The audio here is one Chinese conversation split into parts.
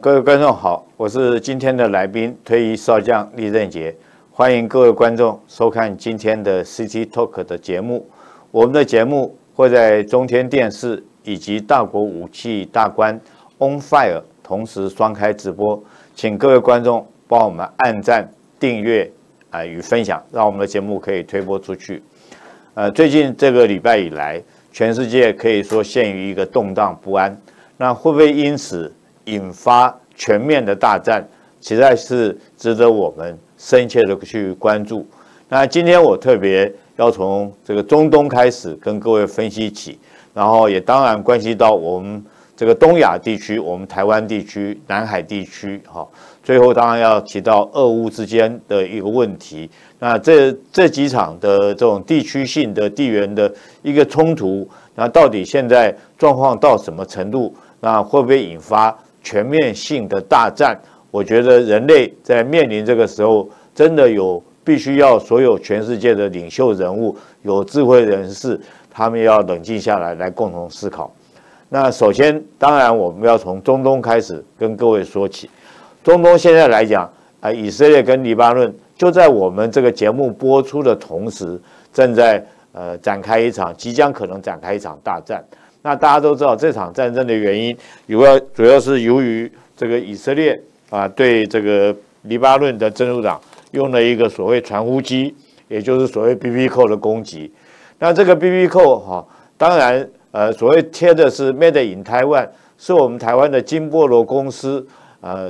各位观众好，我是今天的来宾退役少将李任杰，欢迎各位观众收看今天的 CT Talk 的节目。我们的节目会在中天电视以及大国武器大观 On Fire 同时双开直播，请各位观众帮我们按赞、订阅与分享，让我们的节目可以推播出去。最近这个礼拜以来，全世界可以说陷于一个动荡不安，那会不会因此引发全面的大战，实在是值得我们深切的去关注。那今天我特别要从这个中东开始跟各位分析起，然后也当然关系到我们这个东亚地区、我们台湾地区、南海地区，最后当然要提到俄乌之间的一个问题。那这几场的这种地区性的地缘的一个冲突，那到底现在状况到什么程度？那会不会引发全面性的大战？我觉得人类在面临这个时候，真的必须要所有全世界的领袖人物、有智慧人士，他们要冷静下来，来共同思考。那首先，当然我们要从中东开始跟各位说起。中东现在来讲，以色列跟黎巴嫩就在我们这个节目播出的同时，正在即将可能展开一场大战。那大家都知道，这场战争的原因，主要是由于这个以色列对这个黎巴嫩的真主党用了一个所谓传呼机，也就是所谓 BB 扣的攻击。那这个 BB 扣当然。所谓贴的是 Made in Taiwan， 是我们台湾的金波罗公司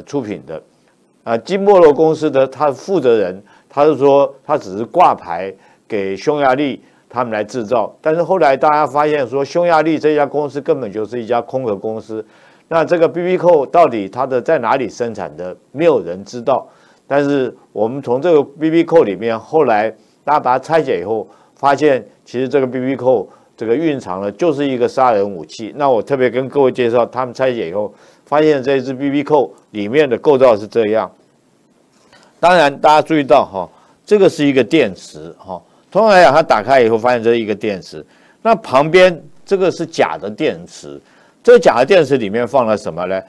出品的。金波罗公司的他负责人，他是说他只是挂牌给匈牙利他们来制造，但是后来大家发现说，匈牙利这家公司根本就是一家空壳公司。那这个 BB 扣到底它的在哪里生产的，没有人知道。但是我们从这个 BB 扣里面，后来大家把它拆解以后，发现其实这个 BB 扣。这个蕴藏了就是一个杀人武器。那我特别跟各位介绍，他们拆解以后发现这支 BB 扣里面的构造是这样。当然，大家注意到这个是一个电池通常来讲，它打开以后发现这是一个电池。那旁边这个是假的电池，这假的电池里面放了什么呢？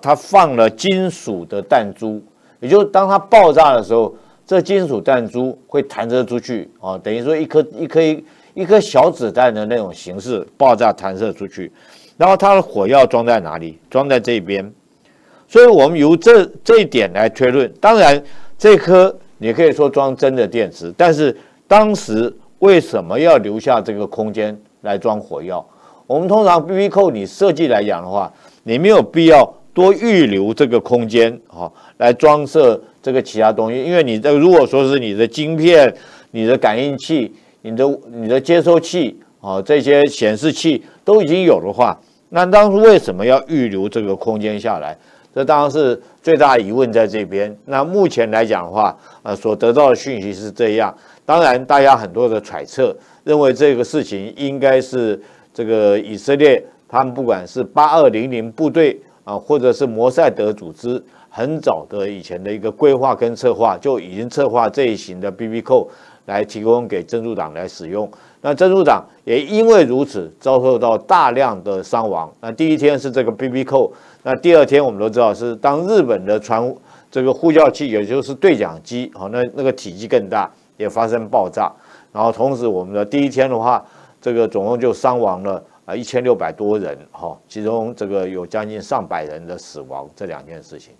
它放了金属的弹珠，也就是当它爆炸的时候，这金属弹珠会弹射出去等于说一颗小子弹的那种形式爆炸弹射出去，然后它的火药装在哪里？装在这边。所以我们由这一点来推论。当然，这颗你可以说装真的电池，但是当时为什么要留下这个空间来装火药？我们通常 BB 扣你设计来讲的话，你没有必要多预留这个空间来装设这个其他东西，因为你的如果说是你的晶片、你的感应器。你的接收器这些显示器都已经有的话，那当初为什么要预留这个空间下来？这当然是最大的疑问在这边。那目前来讲的话，所得到的讯息是这样。当然，大家很多的揣测认为这个事情应该是这个以色列他们不管是8200部队或者是摩塞德组织。很早的以前的一个规划跟策划就已经策划这一型的 BB 扣来提供给真主党来使用。那真主党也因为如此遭受到大量的伤亡。那第一天是这个 BB 扣，那第二天我们都知道是当日本的这个呼叫器，也就是对讲机，那个体积更大，也发生爆炸。然后同时我们的第一天的话，这个总共就伤亡了1600多人，其中这个有将近100人的死亡，这两件事情。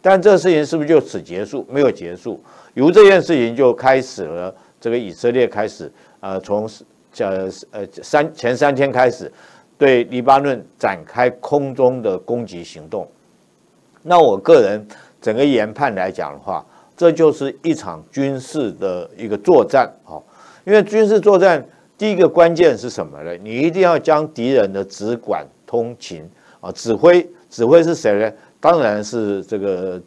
但这事情是不是就此结束？没有结束，由这件事情就开始了。这个以色列开始，从前3天开始，对黎巴嫩展开空中的攻击行动。那我个人整个研判来讲的话，这就是一场军事的一个作战因为军事作战第一个关键是什么呢？你一定要将敌人的直管通勤指挥是谁呢？当然是这个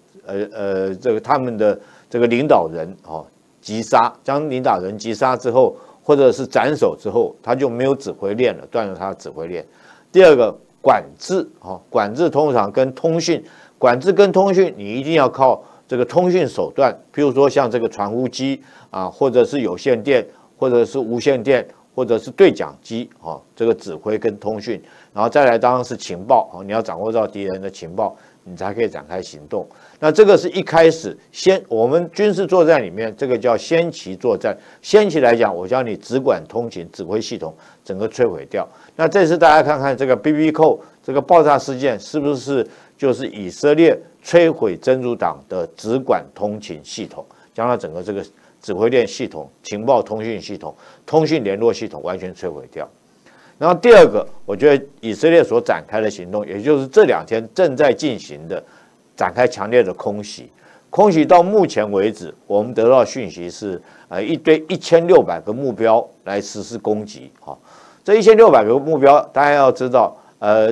他们的这个领导人击杀，将领导人击杀之后，或者是斩首之后，他就没有指挥链了，断了他的指挥链。第二个管制管制通常跟通讯管制跟通讯，你一定要靠这个通讯手段，譬如说像这个传呼机或者是有线电，或者是无线电。或者是对讲机这个指挥跟通讯，然后再来当然是情报你要掌握到敌人的情报，你才可以展开行动。那这个是一开始先我们军事作战里面，这个叫先期作战。先期来讲，我教你只管通勤，指挥系统整个摧毁掉。那这次大家看看这个 BB 扣这个爆炸事件，是不是就是以色列摧毁真主党的只管通勤系统，将它整个这个指挥链系统、情报通讯系统、通讯联络系统完全摧毁掉。然后第二个，我觉得以色列所展开的行动，也就是这两天正在进行的，展开强烈的空袭。空袭到目前为止，我们得到讯息是，一堆1600个目标来实施攻击。哈，这1600个目标，大家要知道，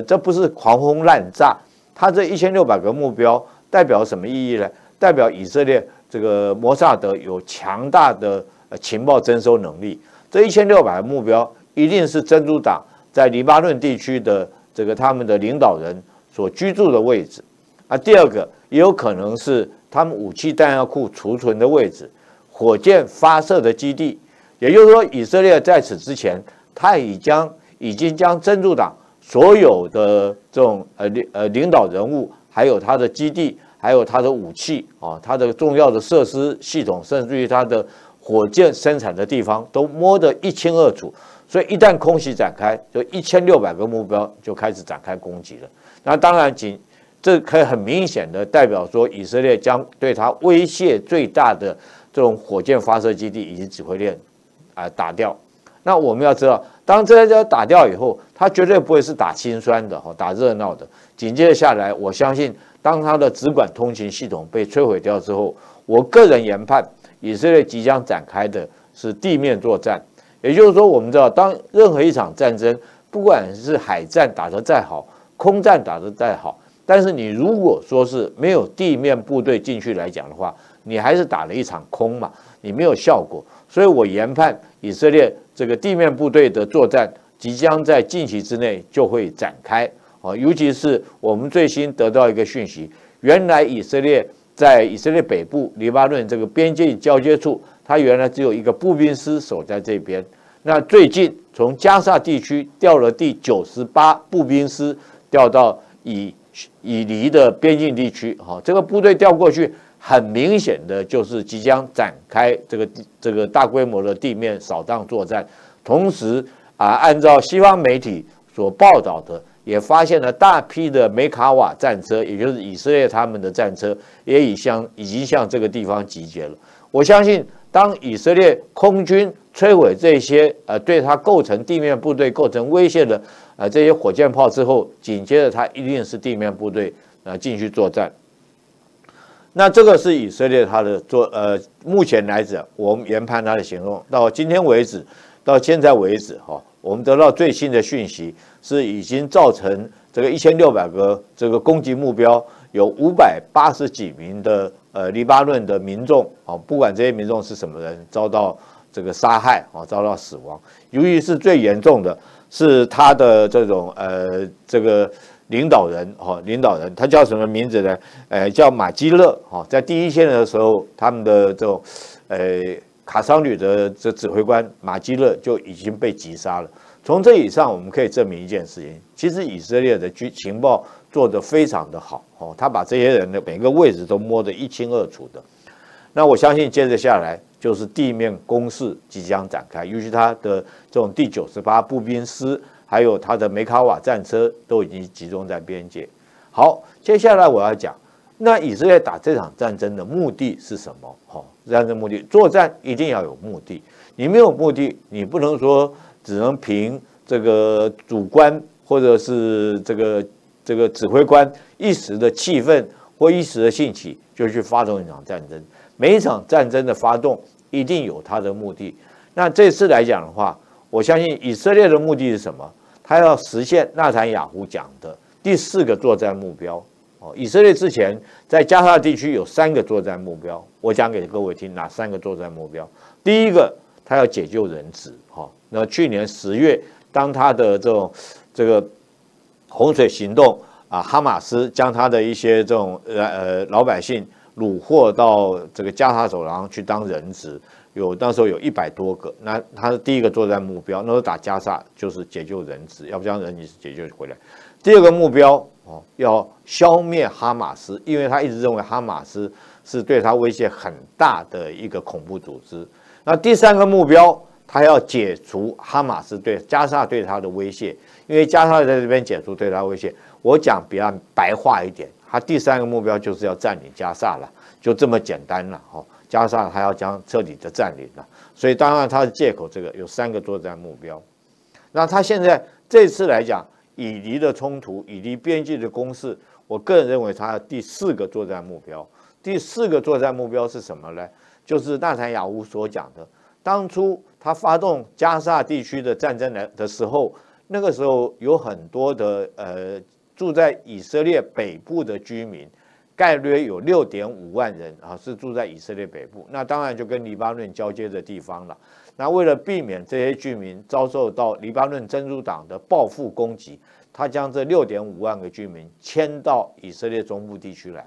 这不是狂轰滥炸，它这1600个目标代表什么意义呢？代表以色列这个摩萨德有强大的情报征收能力。这1600个目标。一定是真主党在黎巴嫩地区的这个他们的领导人所居住的位置啊。第二个也有可能是他们武器弹药库储存的位置、火箭发射的基地。也就是说，以色列在此之前，他已经将真主党所有的这种领导人物，还有他的基地，还有他的武器啊，他的重要的设施系统，甚至于他的火箭生产的地方，都摸得一清二楚。所以一旦空袭展开，就1600个目标就开始展开攻击了。那当然，这可以很明显的代表说，以色列将对它威胁最大的这种火箭发射基地以及指挥链打掉。那我们要知道，当这些打掉以后，它绝对不会是打心酸的、打热闹的。紧接着下来，我相信，当它的只管通勤系统被摧毁掉之后，我个人研判，以色列即将展开的是地面作战。也就是说，我们知道，当任何一场战争，不管是海战打得再好，空战打得再好，但是你如果说是没有地面部队进去来讲的话，你还是打了一场空嘛，你没有效果。所以我研判，以色列这个地面部队的作战即将在近期之内就会展开啊，尤其是我们最新得到一个讯息，原来以色列在以色列北部黎巴嫩这个边境交接处。他原来只有一个步兵师守在这边，那最近从加沙地区调了第98步兵师调到以黎的边境地区，这个部队调过去，很明显的就是即将展开这个大规模的地面扫荡作战。同时啊，按照西方媒体所报道的，也发现了大批的梅卡瓦战车，也就是以色列他们的战车，也已经向这个地方集结了。我相信。当以色列空军摧毁这些对它构成地面部队构成威胁的这些火箭炮之后，紧接着它一定是地面部队进去作战。那这个是以色列它的目前来讲，我们研判它的行动到今天为止，到现在为止哈，我们得到最新的讯息是已经造成这个1600个这个攻击目标，有580几名的。黎巴嫩的民众啊，不管这些民众是什么人，遭到这个杀害啊，遭到死亡。由于是最严重的是他的这种这个领导人，他叫什么名字呢？叫马基勒啊，在第一线的时候，他们的这种卡桑旅的这指挥官马基勒就已经被击杀了。从这以上，我们可以证明一件事情：其实以色列的情报做得非常的好哦，他把这些人的每个位置都摸得一清二楚的。那我相信，接着下来就是地面攻势即将展开，尤其他的这种第98步兵师，还有他的梅卡瓦战车都已经集中在边界。好，接下来我要讲，那以色列打这场战争的目的是什么？哦，战争目的，作战一定要有目的，你没有目的，你不能说。只能凭这个主观或者是这个指挥官一时的气愤或一时的兴起就去发动一场战争。每一场战争的发动一定有它的目的。那这次来讲的话，我相信以色列的目的是什么？他要实现纳坦雅胡讲的第4个作战目标。以色列之前在加沙地区有3个作战目标，我讲给各位听哪3个作战目标。第一个，他要解救人质。那去年10月，当他的这个洪水行动啊，哈马斯将他的一些这种老百姓掳获到这个加沙走廊去当人质，那时候有100多个。那他的第一个作战目标，那时候打加沙就是解救人质，要不将人质解救回来。第二个目标哦，要消灭哈马斯，因为他一直认为哈马斯是对他威胁很大的一个恐怖组织。那第三个目标，他要解除哈马斯对加沙对他的威胁，因为加沙在这边解除对他威胁。我讲比较白话一点，他第三个目标就是要占领加沙了，就这么简单了哦。加沙他要将彻底的占领了，所以当然他的借口这个有三个作战目标。那他现在这次来讲，以黎的冲突，以黎边境的攻势，我个人认为他第四个作战目标。第四个作战目标是什么呢？就是纳坦雅胡所讲的，当初他发动加沙地区的战争的时候，那个时候有很多的住在以色列北部的居民，概略有 6.5 万人啊是住在以色列北部，那当然就跟黎巴嫩交接的地方了。那为了避免这些居民遭受到黎巴嫩真主党的报复攻击，他将这 6.5 万个居民迁到以色列中部地区来。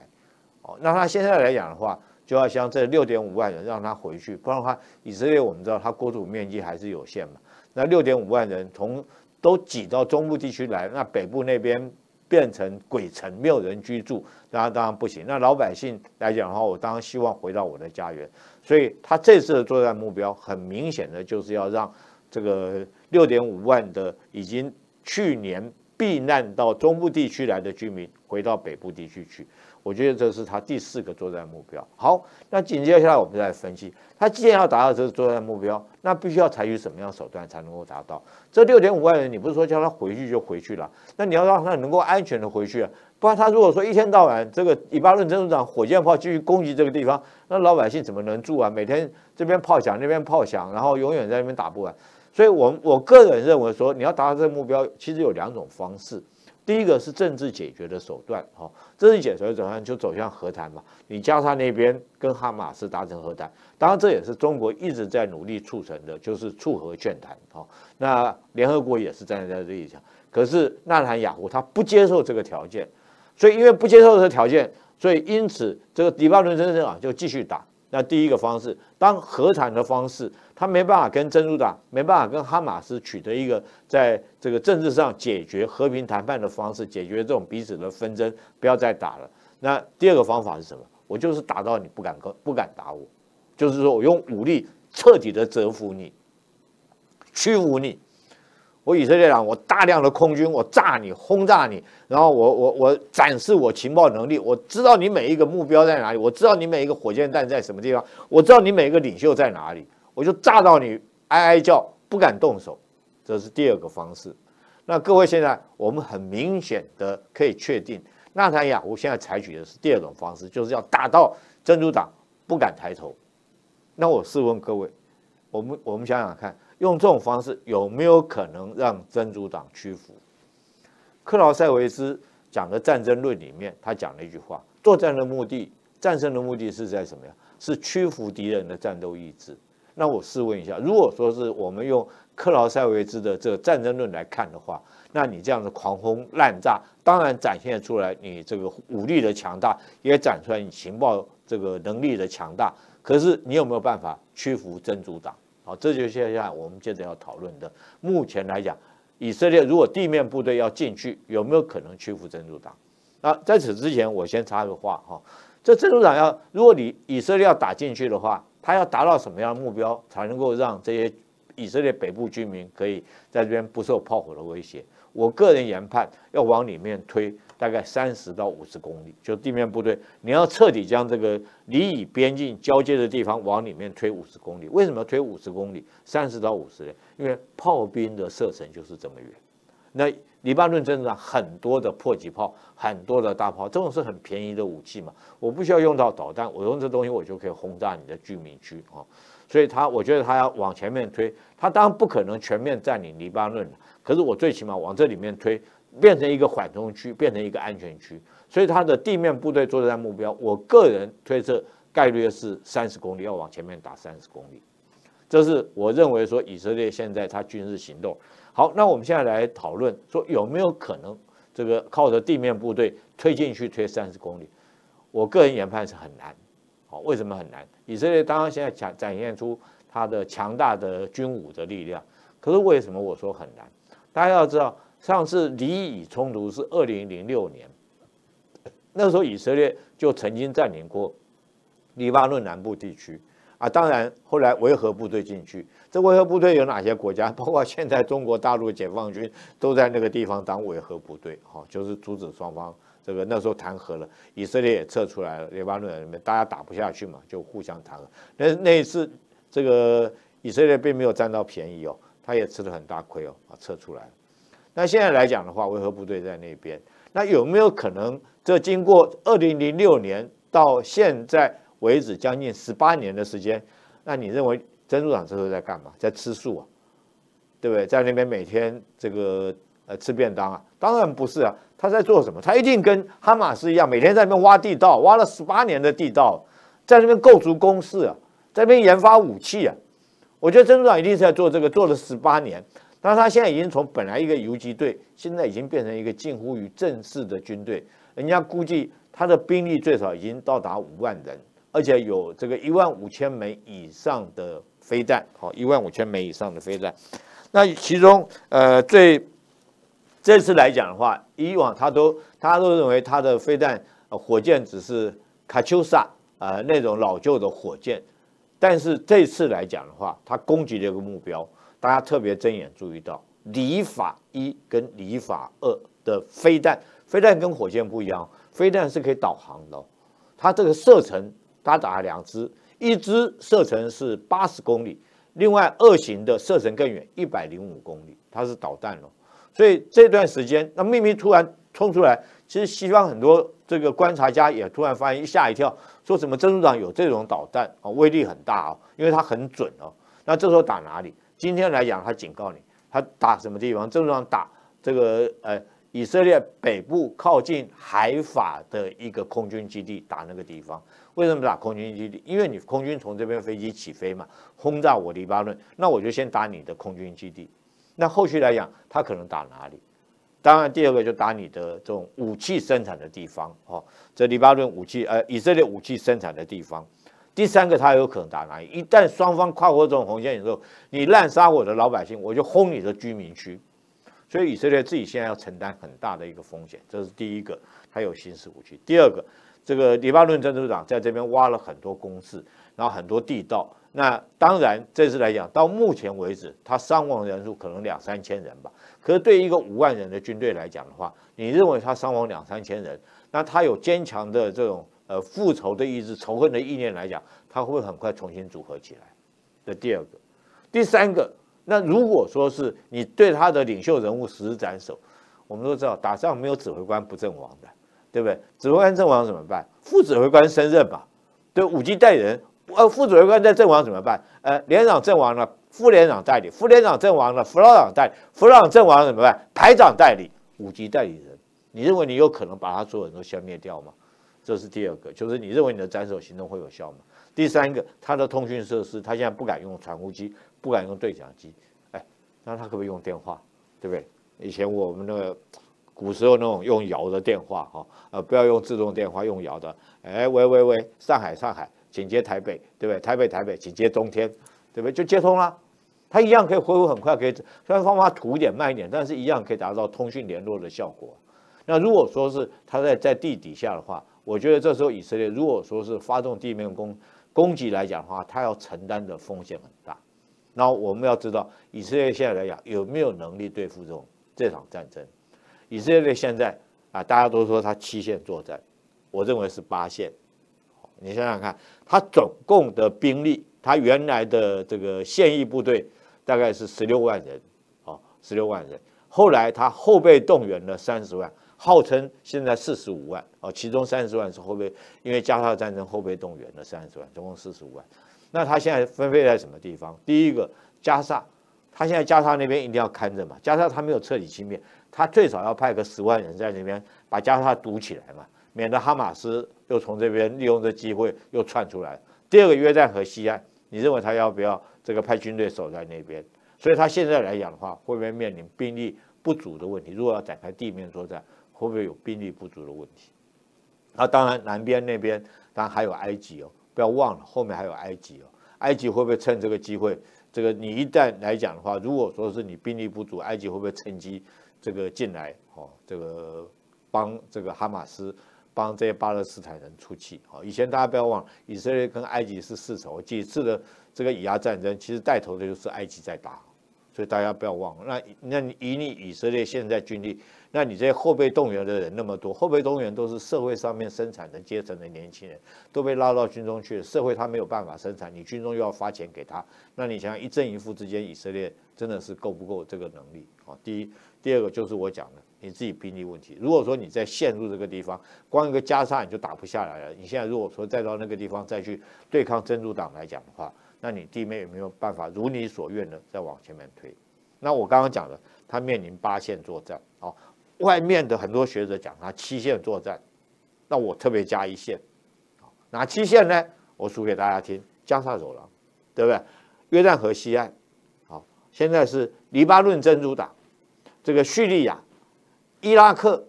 哦，那他现在来讲的话，就要将这 6.5 万人让他回去，不然的话，以色列我们知道它国土面积还是有限嘛。那 6.5 万人从都挤到中部地区来，那北部那边变成鬼城，没有人居住，那当然不行。那老百姓来讲的话，我当然希望回到我的家园。所以他这次的作战目标，很明显的就是要让这个 6.5 万的已经去年避难到中部地区来的居民回到北部地区去。我觉得这是他第四个作战目标。好，那紧接下来我们再来分析，他既然要达到这个作战目标，那必须要采取什么样的手段才能够达到？这 6.5 万人，你不是说叫他回去就回去了？那你要让他能够安全的回去啊，不然他如果说一天到晚这个以巴嫩真主党火箭炮继续攻击这个地方，那老百姓怎么能住啊？每天这边炮响那边炮响，然后永远在那边打不完。所以我个人认为说，你要达到这个目标，其实有两种方式。第一个是政治解决的手段，哈，政治解决的手段就走向和谈嘛。你加沙那边跟哈马斯达成和谈，当然这也是中国一直在努力促成的，就是促和劝谈，哈。那联合国也是站在这里讲，可是纳坦雅胡他不接受这个条件，所以因为不接受这个条件，所以因此这个黎巴嫩真主党就继续打。那第一个方式，当和谈的方式，他没办法跟真主党，没办法跟哈马斯取得一个在这个政治上解决和平谈判的方式，解决这种彼此的纷争，不要再打了。那第二个方法是什么？我就是打到你不敢打我，就是说我用武力彻底的折服你，屈服你。我以色列党，我大量的空军，我炸你，轰炸你，然后我展示我情报能力，我知道你每一个目标在哪里，我知道你每一个火箭弹在什么地方，我知道你每一个领袖在哪里，我就炸到你哀叫，不敢动手。这是第二个方式。那各位，现在我们很明显的可以确定，纳坦雅胡现在采取的是第二种方式，就是要打到真主党不敢抬头。那我试问各位，我们想想看。用这种方式有没有可能让真主党屈服？克劳塞维兹讲的《战争论》里面，他讲了一句话：作战的目的、战胜的目的是在什么呀？是屈服敌人的战斗意志。那我试问一下，如果说是我们用克劳塞维兹的这个《战争论》来看的话，那你这样的狂轰滥炸，当然展现出来你这个武力的强大，也展出来你情报这个能力的强大。可是你有没有办法屈服真主党？好，这就是现在我们接着要讨论的。目前来讲，以色列如果地面部队要进去，有没有可能屈服真主党？那在此之前，我先插个话哈，这真主党要，如果你以色列要打进去的话，他要达到什么样的目标才能够让这些以色列北部居民可以在这边不受炮火的威胁？我个人研判，要往里面推大概30到50公里，就地面部队，你要彻底将这个黎以边境交接的地方往里面推50公里。为什么要推50公里？30到50公里，因为炮兵的射程就是这么远。那黎巴嫩真主党很多的迫击炮，很多的大炮，这种是很便宜的武器嘛，我不需要用到导弹，我用这东西我就可以轰炸你的居民区啊。所以我觉得他要往前面推，他当然不可能全面占领黎巴嫩了。可是我最起码往这里面推，变成一个缓冲区，变成一个安全区。所以他的地面部队作战目标，我个人推测概率是30公里，要往前面打30公里。这是我认为说以色列现在他军事行动。好，那我们现在来讨论说有没有可能这个靠着地面部队推进去推30公里？我个人研判是很难。好，为什么很难？以色列当然现在展现出他的强大的军武的力量，可是为什么我说很难？大家要知道，上次黎以冲突是2006年，那时候以色列就曾经占领过黎巴嫩南部地区啊。当然，后来维和部队进去，这维和部队有哪些国家？包括现在中国大陆解放军都在那个地方当维和部队，哈，就是阻止双方这个那时候谈和了，以色列也撤出来了，黎巴嫩人大家打不下去嘛，就互相谈和。那一次，这个以色列并没有占到便宜哦，他也吃了很大亏哦，啊，撤出来了。那现在来讲的话，维和部队在那边，那有没有可能？这经过2006年到现在为止，将近18年的时间，那你认为珍珠港这时候在干嘛？在吃素啊，对不对？在那边每天这个吃便当啊？当然不是啊，他在做什么？他一定跟哈马斯一样，每天在那边挖地道，挖了18年的地道，在那边构筑工事啊，在那边研发武器啊。我觉得珍珠港一定是在做这个，做了18年。那他现在已经从本来一个游击队，现在已经变成一个近乎于正式的军队。人家估计他的兵力最少已经到达5万人，而且有这个15000枚以上的飞弹，好，15000枚以上的飞弹。那其中，这次来讲的话，以往他都认为他的飞弹火箭只是卡秋莎啊那种老旧的火箭，但是这次来讲的话，他攻击了一个目标。大家特别睁眼注意到，黎法1跟黎法2的飞弹，飞弹跟火箭不一样，飞弹是可以导航的。它这个射程，它打了2支，一支射程是80公里，另外2型的射程更远，105公里，它是导弹哦。所以这段时间，那秘密突然冲出来，其实西方很多这个观察家也突然发现，吓一跳，说什么珍珠港有这种导弹啊，威力很大哦，因为它很准哦。那这时候打哪里？今天来讲，他警告你，他打什么地方？正常打这个以色列北部靠近海法的一个空军基地，打那个地方。为什么打空军基地？因为你空军从这边飞机起飞嘛，轰炸我黎巴嫩，那我就先打你的空军基地。那后续来讲，他可能打哪里？当然，第二个就打你的这种武器生产的地方，哦，这黎巴嫩武器以色列武器生产的地方。第三个，他有可能打哪里？一旦双方跨过这种红线的时候，你滥杀我的老百姓，我就轰你的居民区。所以以色列自己现在要承担很大的一个风险，这是第一个，他有新式武器。第二个，这个黎巴嫩珍珠港在这边挖了很多工事，然后很多地道。那当然，这次来讲，到目前为止，他伤亡人数可能2-3000人吧。可是对一个5万人的军队来讲的话，你认为他伤亡2-3000人，那他有坚强的这种复仇的意志、仇恨的意念来讲，它会不会很快重新组合起来？这第二个，第三个，那如果说是你对他的领袖人物实施斩首，我们都知道打仗没有指挥官不阵亡的，对不对？指挥官阵亡怎么办？副指挥官升任吧，对，武器代理人，副指挥官在阵亡怎么办？连长阵亡了，副连长代理；副连长阵亡了，副老长代理；副老长阵亡了怎么办？排长代理，武器代理人。你认为你有可能把他所有人都消灭掉吗？这是第二个，就是你认为你的斩首行动会有效吗？第三个，他的通讯设施，他现在不敢用传呼机，不敢用对讲机，哎，那他可不可以用电话？对不对？以前我们那个古时候那种用摇的电话，哈，不要用自动电话，用摇的，哎，喂喂喂，上海上海，请接台北，对不对？台北台北，请接中天，对不对？就接通了，他一样可以恢复很快，可以虽然方法土一点慢一点，但是一样可以达到通讯联络的效果。那如果说是他在地底下的话，我觉得这时候以色列如果说是发动地面攻击来讲的话，他要承担的风险很大。那我们要知道，以色列现在来讲有没有能力对付这场战争？以色列现在啊，大家都说他7线作战，我认为是8线。你想想看，他总共的兵力，他原来的这个现役部队大概是16万人，啊，16万人，后来他后备动员了30万。号称现在45万啊，其中30万是后备，因为加沙战争后备动员的30万，总共45万。那他现在分配在什么地方？第一个，加沙，他现在加沙那边一定要看着嘛，加沙他没有彻底清灭，他最少要派个10万人在那边把加沙堵起来嘛，免得哈马斯又从这边利用这机会又窜出来。第二个，约旦河西岸，你认为他要不要这个派军队守在那边？所以他现在来讲的话，会不会面临兵力不足的问题？如果要展开地面作战，会不会有兵力不足的问题？那当然，南边那边当然还有埃及哦，不要忘了后面还有埃及哦。埃及会不会趁这个机会？这个你一旦来讲的话，如果说是你兵力不足，埃及会不会趁机这个进来，哦，这个帮这个哈马斯，帮这些巴勒斯坦人出气。哦，以前大家不要忘了，以色列跟埃及是世仇，几次的这个以阿战争，其实带头的就是埃及在打，所以大家不要忘了。那以你以色列现在军力，那你这些后备动员的人那么多，后备动员都是社会上面生产的阶层的年轻人，都被拉到军中去了。社会他没有办法生产，你军中又要发钱给他，那你想想一正一负之间，以色列真的是够不够这个能力？啊，第一，第二个就是我讲的，你自己兵力问题。如果说你在陷入这个地方，光一个加沙你就打不下来了。你现在如果说再到那个地方再去对抗真主党来讲的话，那你地面有没有办法如你所愿的再往前面推？那我刚刚讲的，他面临八线作战，啊。外面的很多学者讲他7线作战，那我特别加1线，哪7线呢？我数给大家听：加沙走廊，对不对？约旦河西岸，好，现在是黎巴嫩真主党，这个叙利亚、伊拉克、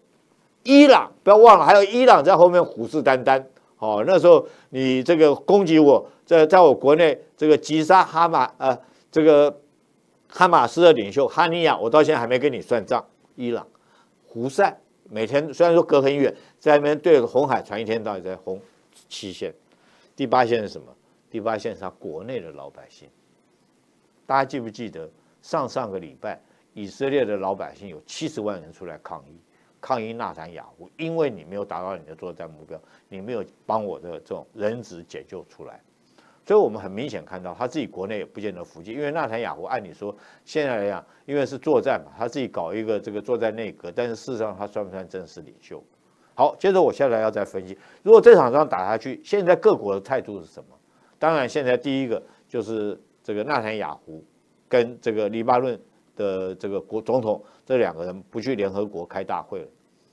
伊朗，不要忘了还有伊朗在后面虎视眈眈。哦，那时候你这个攻击我，在我国内这个击杀这个哈马斯的领袖哈尼亚，我到现在还没跟你算账，伊朗。胡塞每天虽然说隔很远，在那边对着红海船一天到晚在轰。7线，第8线是什么？第8线是他国内的老百姓。大家记不记得上个礼拜，以色列的老百姓有70万人出来抗议纳坦雅胡，因为你没有达到你的作战目标，你没有帮我的这种人质解救出来。所以我们很明显看到他自己国内也不见得服气，因为纳坦雅胡按理说现在来讲，因为是作战嘛，他自己搞一个这个作战内阁，但是事实上他算不算正式领袖？好，接着我下来要再分析，如果这场仗打下去，现在各国的态度是什么？当然，现在第一个就是这个纳坦雅胡跟这个黎巴嫩的这个总统这两个人不去联合国开大会了，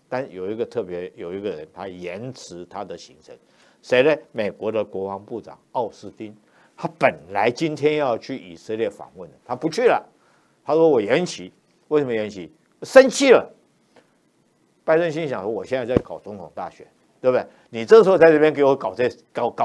但有一个人他延迟他的行程。谁呢？美国的国防部长奥斯汀，他本来今天要去以色列访问的，他不去了。他说我延期，为什么延期？生气了。拜登心想说，我现在在搞总统大选，对不对？你这时候在这边给我搞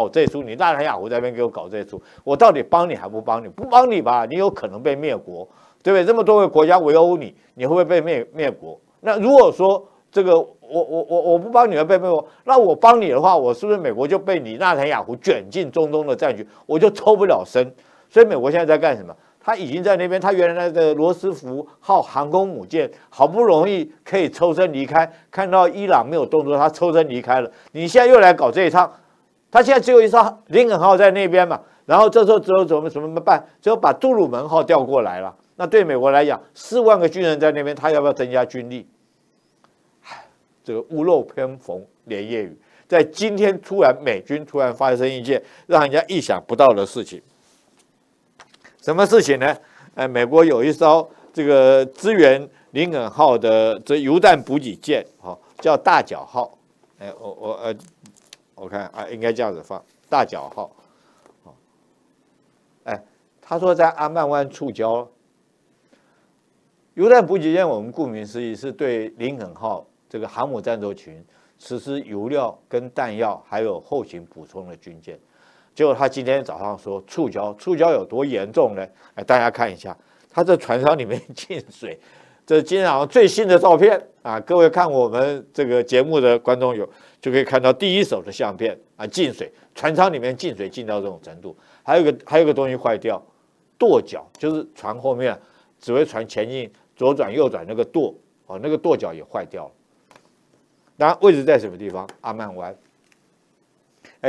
这出，你纳坦雅胡在那边给我搞这出，我到底帮你还不帮你？不帮你吧，你有可能被灭国，对不对？这么多个国家围殴你，你会不会被灭国？那如果说这个我不帮你们被灭国，那我帮你的话，我是不是美国就被你纳坦雅胡卷进中东的战局，我就抽不了身？所以美国现在在干什么？他已经在那边，他原来的罗斯福号航空母舰好不容易可以抽身离开，看到伊朗没有动作，他抽身离开了。你现在又来搞这一趟，他现在只有一艘林肯号在那边嘛，然后这时候只有怎么办？只有把杜鲁门号调过来了。那对美国来讲，4万个军人在那边，他要不要增加军力？这个屋漏偏逢连夜雨，在今天美军突然发生一件让人家意想不到的事情。什么事情呢？美国有一艘这个支援林肯号的这油弹补给舰，哦，叫大角号。我看啊，应该这样子放大角号。哦，他说在阿曼湾触礁。油弹补给舰，我们顾名思义是对林肯号。这个航母战斗群实施油料跟弹药还有后勤补充的军舰，结果他今天早上说触礁有多严重呢？大家看一下，他这船舱里面进水，这今天早上最新的照片啊，各位看我们这个节目的观众就可以看到第一手的相片啊，进水，船舱里面进水进到这种程度，还有一个东西坏掉，舵角就是船后面指挥船前进左转右转那个舵啊，那个舵角也坏掉了。那位置在什么地方？阿曼湾。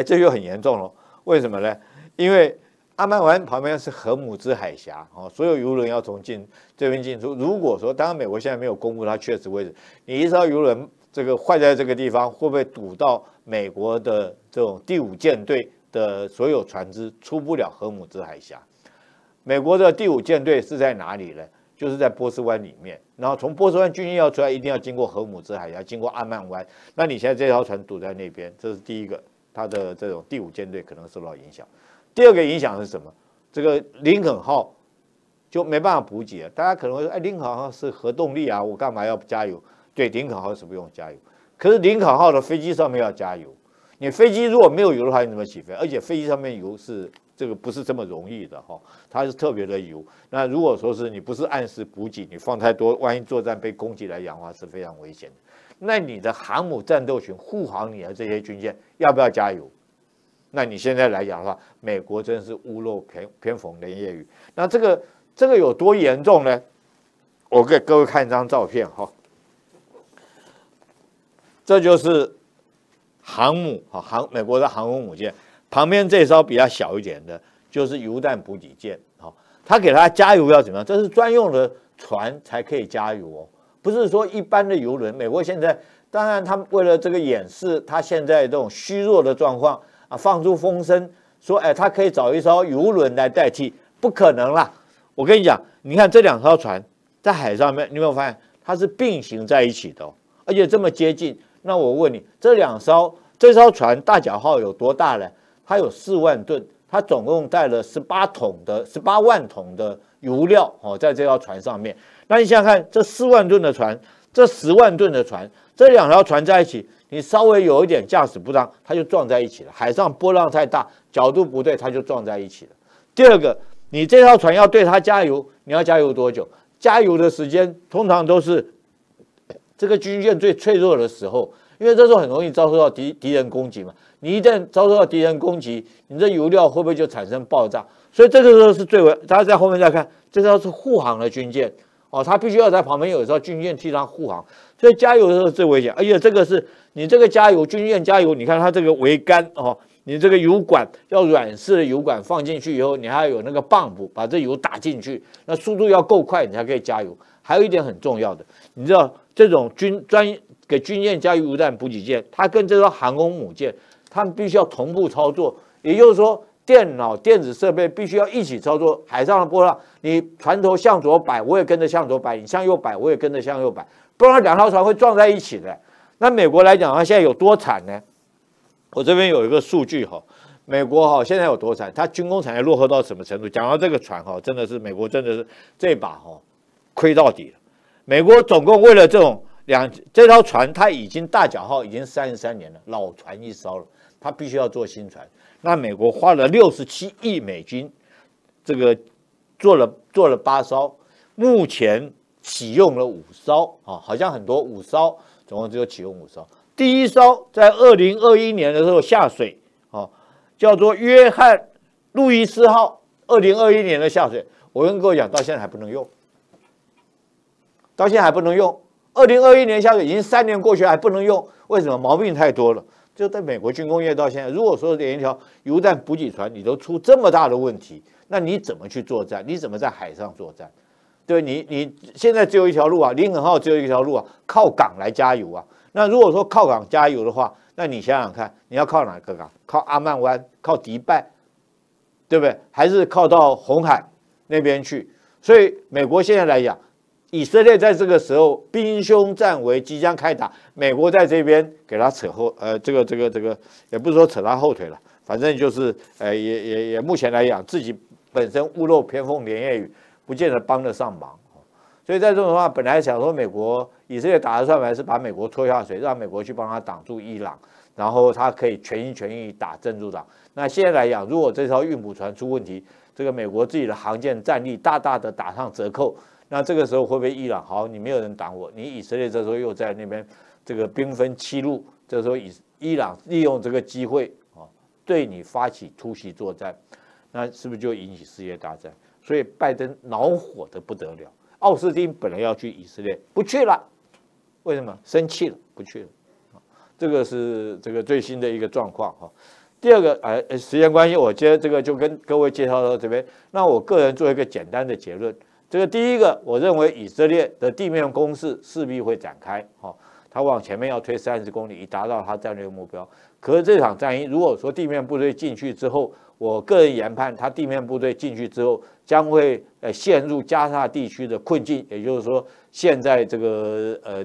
这就很严重了。为什么呢？因为阿曼湾旁边是荷姆兹海峡，哦，所有游轮要从这边进出。如果说，当然美国现在没有公布它确实位置，你一艘游轮这个坏在这个地方，会不会堵到美国的这种第5舰队的所有船只出不了荷姆兹海峡？美国的第5舰队是在哪里呢？就是在波斯湾里面，然后从波斯湾军舰要出来，一定要经过荷姆兹海峡，经过阿曼湾。那你现在这条船堵在那边，这是第一个，它的这种第5舰队可能受到影响。第二个影响是什么？这个林肯号就没办法补给了。大家可能会说，林肯号是核动力啊，我干嘛要加油？对，林肯号是不用加油，可是林肯号的飞机上面要加油。你飞机如果没有油的话，你怎么起飞？而且飞机上面油是这个不是这么容易的哈，它是特别的油。那如果说是你不是按时补给，你放太多，万一作战被攻击来氧化是非常危险的。那你的航母战斗群护航你的这些军舰要不要加油？那你现在来讲的话，美国真是屋漏偏逢连夜雨。那这个有多严重呢？我给各位看一张照片哈，这就是航母啊，美国的航空母舰。 旁边这艘比较小一点的，就是油弹补给舰，好，他给它加油要怎么样？这是专用的船才可以加油哦，不是说一般的油轮。美国现在当然，他们为了这个掩饰他现在这种虚弱的状况啊，放出风声说，哎，他可以找一艘油轮来代替，不可能啦！我跟你讲，你看这两艘船在海上面，你有没有发现它是并行在一起的、哦，而且这么接近？那我问你，这艘船大角号有多大呢？ 它有4万吨，它总共带了18万桶的油料哦，在这条船上面。那你想想看，这4万吨的船，这10万吨的船，这两条船在一起，你稍微有一点驾驶不当，它就撞在一起了。海上波浪太大，角度不对，它就撞在一起了。第二个，你这条船要对它加油，你要加油多久？加油的时间通常都是这个军舰最脆弱的时候。 因为这时候很容易遭受到敌人攻击嘛，你一旦遭受到敌人攻击，你这油料会不会就产生爆炸？所以这个时候是最为大家在后面再看，这艘是护航的军舰哦，它必须要在旁边有一艘军舰替它护航，所以加油的时候最危险。而且这个是你这个加油军舰加油，你看它这个桅杆哦，你这个油管要软式的油管放进去以后，你还要有那个泵把这油打进去，那速度要够快，你才可以加油。还有一点很重要的，你知道这种给军舰加油弹补给舰，它跟这艘航空母舰，它们必须要同步操作，也就是说，电脑电子设备必须要一起操作。海上的波浪，你船头向左摆，我也跟着向左摆；你向右摆，我也跟着向右摆，不然两条船会撞在一起的。那美国来讲，它现在有多惨呢？我这边有一个数据哈，美国哈现在有多惨？它军工产业落后到什么程度？讲到这个船哈，真的是美国真的是这把哈亏到底了。美国总共为了这条船，它已经大角号已经33年了，老船一艘了，它必须要做新船。那美国花了67亿美金，这个做了8艘，目前启用了5艘啊，好像很多5艘，总共只有启用5艘。第一艘在2021年的时候下水啊，叫做约翰路易斯号，2021年的下水，我跟各位讲，到现在还不能用，到现在还不能用。 2021年下水已经3年过去还不能用，为什么？毛病太多了。就在美国军工业到现在，如果说连一条油弹补给船你都出这么大的问题，那你怎么去作战？你怎么在海上作战？对你现在只有一条路啊，林肯号只有一条路啊，靠港来加油啊。那如果说靠港加油的话，那你想想看，你要靠哪个港？靠阿曼湾，靠迪拜，对不对？还是靠到红海那边去？所以美国现在来讲。 以色列在这个时候兵凶战危，即将开打。美国在这边给他扯后，这个也不是说扯他后腿了，反正就是也目前来讲，自己本身屋漏偏逢连夜雨，不见得帮得上忙。所以在这种话，本来想说美国以色列打的算盘是把美国拖下水，让美国去帮他挡住伊朗，然后他可以全心全意打珍珠港。那现在来讲，如果这艘运补船出问题，这个美国自己的航舰战力大大的打上折扣。 那这个时候会不会伊朗好？你没有人挡我，你以色列这时候又在那边这个兵分七路，这时候伊朗利用这个机会啊，对你发起突袭作战，那是不是就引起世界大战？所以拜登恼火得不得了。奥斯汀本来要去以色列，不去了，为什么？生气了，不去了。这个是这个最新的一个状况哈。 第二个，时间关系，我接这个就跟各位介绍到这边。那我个人做一个简单的结论。 这个第一个，我认为以色列的地面攻势势必会展开，哈，它往前面要推30公里，以达到它战略目标。可是这场战役，如果说地面部队进去之后，我个人研判，它地面部队进去之后，将会陷入加沙地区的困境，也就是说，现在这个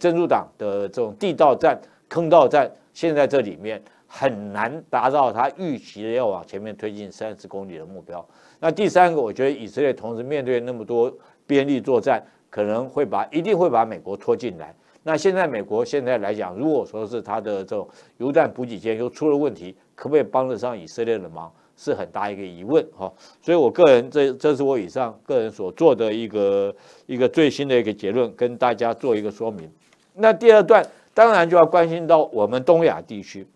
真主党的这种地道战、坑道战，现在这里面很难达到它预期的要往前面推进30公里的目标。 那第三个，我觉得以色列同时面对那么多边力作战，可能会一定会把美国拖进来。那现在美国现在来讲，如果说是它的这种油弹补给舰又出了问题，可不可以帮得上以色列的忙？是很大一个疑问哈。所以我个人这是我以上个人所做的一个最新的一个结论，跟大家做一个说明。那第二段当然就要关心到我们东亚地区。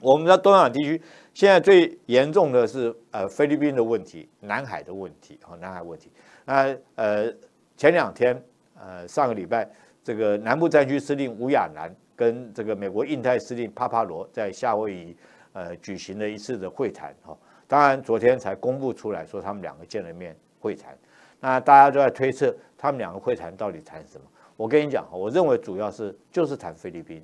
我们的东亚地区现在最严重的是菲律宾的问题、南海的问题啊，南海问题。那前两天上个礼拜，这个南部战区司令吴亚男跟这个美国印太司令帕帕罗在夏威夷举行了一次的会谈哈。当然昨天才公布出来说他们两个见了面会谈。那大家都在推测他们两个会谈到底谈什么？我跟你讲，我认为主要就是谈菲律宾。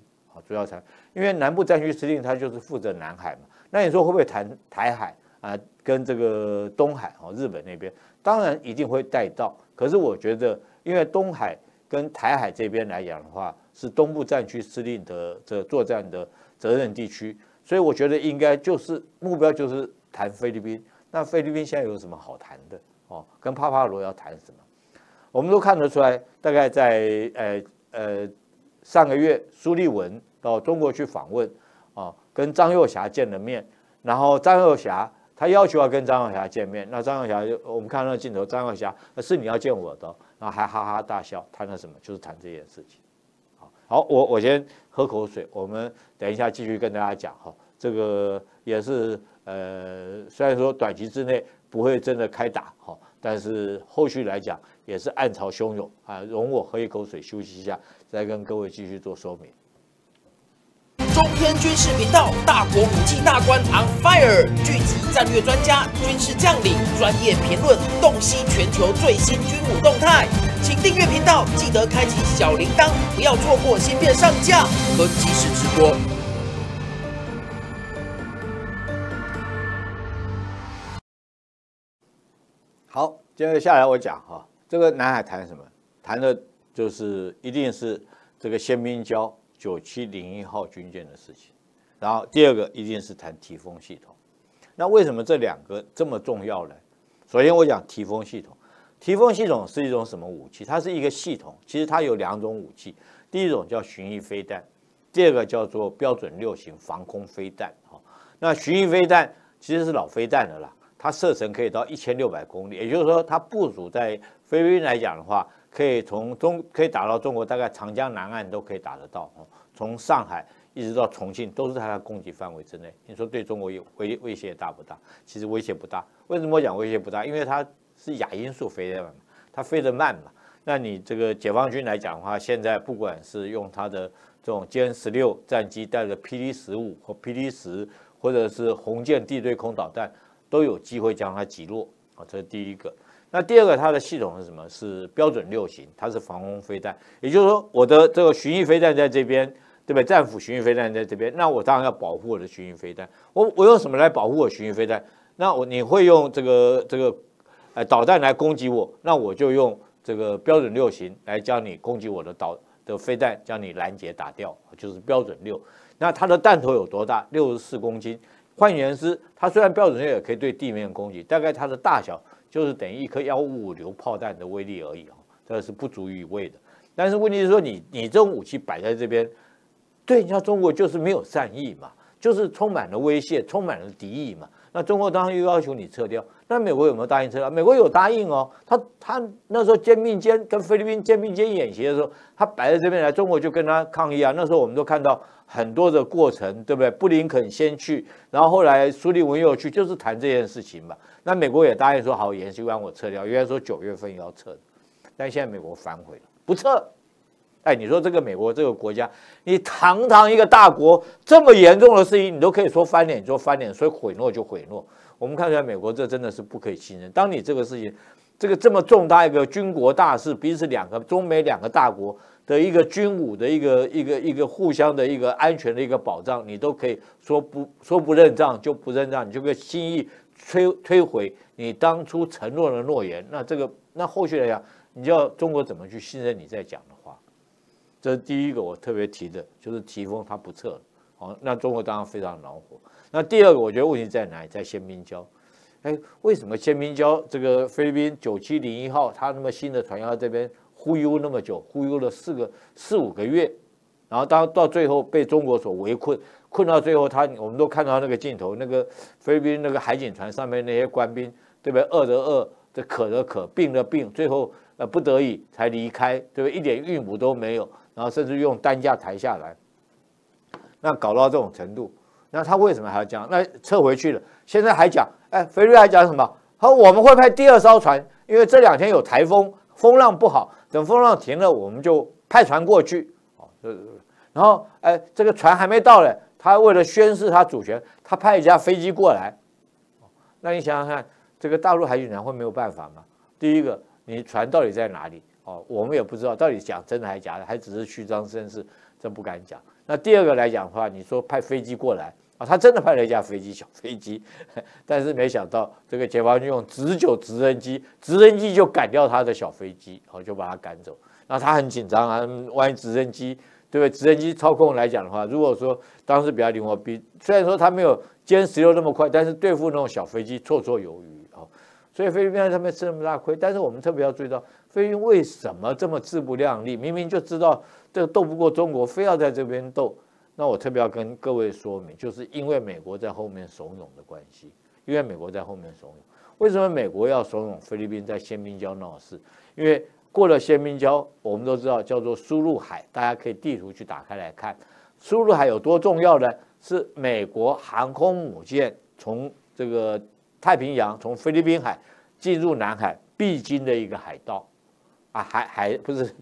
主要谈，因为南部战区司令他就是负责南海嘛，那你说会不会谈台海啊，跟这个东海啊，日本那边当然一定会带到，可是我觉得，因为东海跟台海这边来讲的话，是东部战区司令的这作战的责任地区，所以我觉得应该就是目标就是谈菲律宾。那菲律宾现在有什么好谈的哦？跟帕帕罗要谈什么？我们都看得出来，大概在上个月，苏立文到中国去访问，啊，跟张幼霞见了面。然后张幼霞，他要求要跟张幼霞见面。那张幼霞就我们看到镜头，张幼霞是你要见我的，然后还哈哈大笑，谈了什么？就是谈这件事情。好，我先喝口水，我们等一下继续跟大家讲哈。这个也是虽然说短期之内不会真的开打哈，但是后续来讲也是暗潮汹涌啊。容我喝一口水休息一下，再跟各位继续做说明。中天军事频道，大国武器大观 on fire， 聚集战略专家、军事将领、专业评论，洞悉全球最新军武动态。请订阅频道，记得开启小铃铛，不要错过新片上架和即时直播。好，接着下来我讲哈，这个南海谈什么？谈的就是一定是这个仙兵礁9701号军舰的事情，然后第二个一定是谈提风系统。那为什么这两个这么重要呢？首先我讲提风系统，提风系统是一种什么武器？它是一个系统，其实它有两种武器，第一种叫巡弋飞弹，第二个叫做标准6型防空飞弹。那巡弋飞弹其实是老飞弹的啦。它射程可以到1600公里，也就是说，它部署在菲律宾来讲的话，可以打到中国大概长江南岸都可以打得到，从上海一直到重庆都是它的攻击范围之内。你说对中国有威胁大不大？其实威胁不大。为什么我讲威胁不大？因为它是亚音速飞弹嘛，它飞得慢嘛。那你这个解放军来讲的话，现在不管是用它的这种歼16战机带的霹雳15或霹雳10，或者是红箭地对空导弹，都有机会将它击落啊，这是第一个。那第二个，它的系统是什么？是标准6型，它是防空飞弹。也就是说，我的这个巡弋飞弹在这边，对不对？战斧巡弋飞弹在这边，那我当然要保护我的巡弋飞弹。我用什么来保护我巡弋飞弹？那你会用这个导弹来攻击我，那我就用这个标准6型来将你攻击我的飞弹，将你拦截打掉，就是标准6。那它的弹头有多大？64公斤。换言之，它虽然标准6也可以对地面攻击，大概它的大小就是等于一颗155榴炮弹的威力而已啊，这是不足以为的。但是问题是说，你这种武器摆在这边，对人家中国就是没有善意嘛，就是充满了威胁，充满了敌意嘛。那中国当然又要求你撤掉，那美国有没有答应撤掉？美国有答应哦，他那时候跟菲律宾肩并肩演习的时候，他摆在这边来，中国就跟他抗议啊。那时候我们都看到很多的过程，对不对？布林肯先去，然后后来苏利文又去，就是谈这件事情嘛。那美国也答应说好，演习完我撤掉，原来说9月份也要撤，但现在美国反悔了，不撤。哎，你说这个美国这个国家，你堂堂一个大国，这么严重的事情，你都可以说翻脸，你说翻脸，所以毁诺就毁诺。我们看出来，美国这真的是不可以信任。当你这个事情，这么重大一个军国大事，彼此中美两个大国的一个军武的一个互相的一个安全的一个保障，你都可以说不认账就不认账，你就可以轻易推回你当初承诺的诺言。那后续来讲，你叫中国怎么去信任你在讲的话？这是第一个我特别提的，就是提风它不撤了，好，那中国当然非常恼火。那第二个，我觉得问题在哪里？在仙兵礁。哎，为什么仙兵礁这个菲律宾9701号它那么新的船要这边忽悠那么久，忽悠了4-5个月，然后到最后被中国所围困，困到最后我们都看到那个镜头，那个菲律宾那个海警船上面那些官兵，对不对？饿的饿，这渴的渴，病的病，最后不得已才离开，对不对？一点韵母都没有，然后甚至用担架抬下来，那搞到这种程度，那他为什么还要讲？那撤回去了，现在还讲，哎，菲律宾还讲什么？他说我们会派第二艘船，因为这两天有台风，风浪不好，等风浪停了，我们就派船过去。然后，哎，这个船还没到嘞，他为了宣示他主权，他派一架飞机过来。那你想想看，这个大陆海警船会没有办法吗？第一个，你船到底在哪里？哦，我们也不知道，到底讲真的还是假的，还只是虚张声势，真不敢讲。那第二个来讲的话，你说派飞机过来啊，他真的派了一架飞机，小飞机，但是没想到这个解放军用19直升机，直升机就赶掉他的小飞机，哦，就把他赶走。那他很紧张啊，万一直升机，对不对？直升机操控来讲的话，如果说当时比较灵活，虽然说他没有歼16那么快，但是对付那种小飞机绰绰有余啊。所以菲律宾他们吃那么大亏，但是我们特别要注意到，菲律宾为什么这么自不量力？明明就知道这个斗不过中国，非要在这边斗。那我特别要跟各位说明，就是因为美国在后面怂恿的关系，因为美国在后面怂恿。为什么美国要怂恿菲律宾在仙冰礁闹事？因为过了仙冰礁，我们都知道叫做输入海，大家可以地图去打开来看。输入海有多重要呢？是美国航空母舰从这个太平洋、从菲律宾海进入南海必经的一个海道啊，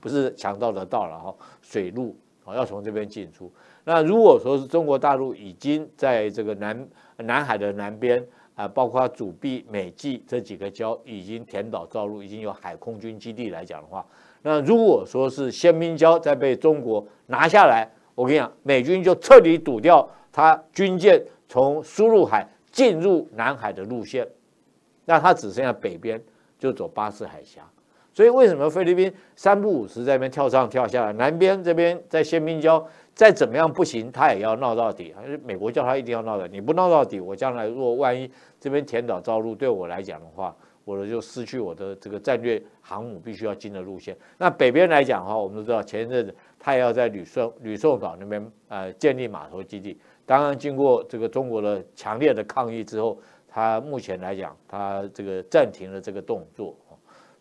不是强盗的盗了哈，水路啊，要从这边进出。那如果说是中国大陆已经在这个南海的南边。啊，包括主碧、美济这几个礁已经填岛造陆，已经有海空军基地来讲的话，那如果说是仙冰礁再被中国拿下来，我跟你讲，美军就彻底堵掉他军舰从输入海进入南海的路线，那他只剩下北边就走巴士海峡。所以为什么菲律宾三不五时在那边跳上跳下来，南边这边在仙冰礁？再怎么样不行，他也要闹到底。美国叫他一定要闹到底，你不闹到底，我将来如果万一这边填岛造陆，对我来讲的话，我就失去我的这个战略航母必须要经的路线。那北边来讲的话，我们都知道前一阵子他也要在吕宋岛那边建立码头基地。当然，经过这个中国的强烈的抗议之后，他目前来讲，他这个暂停了这个动作。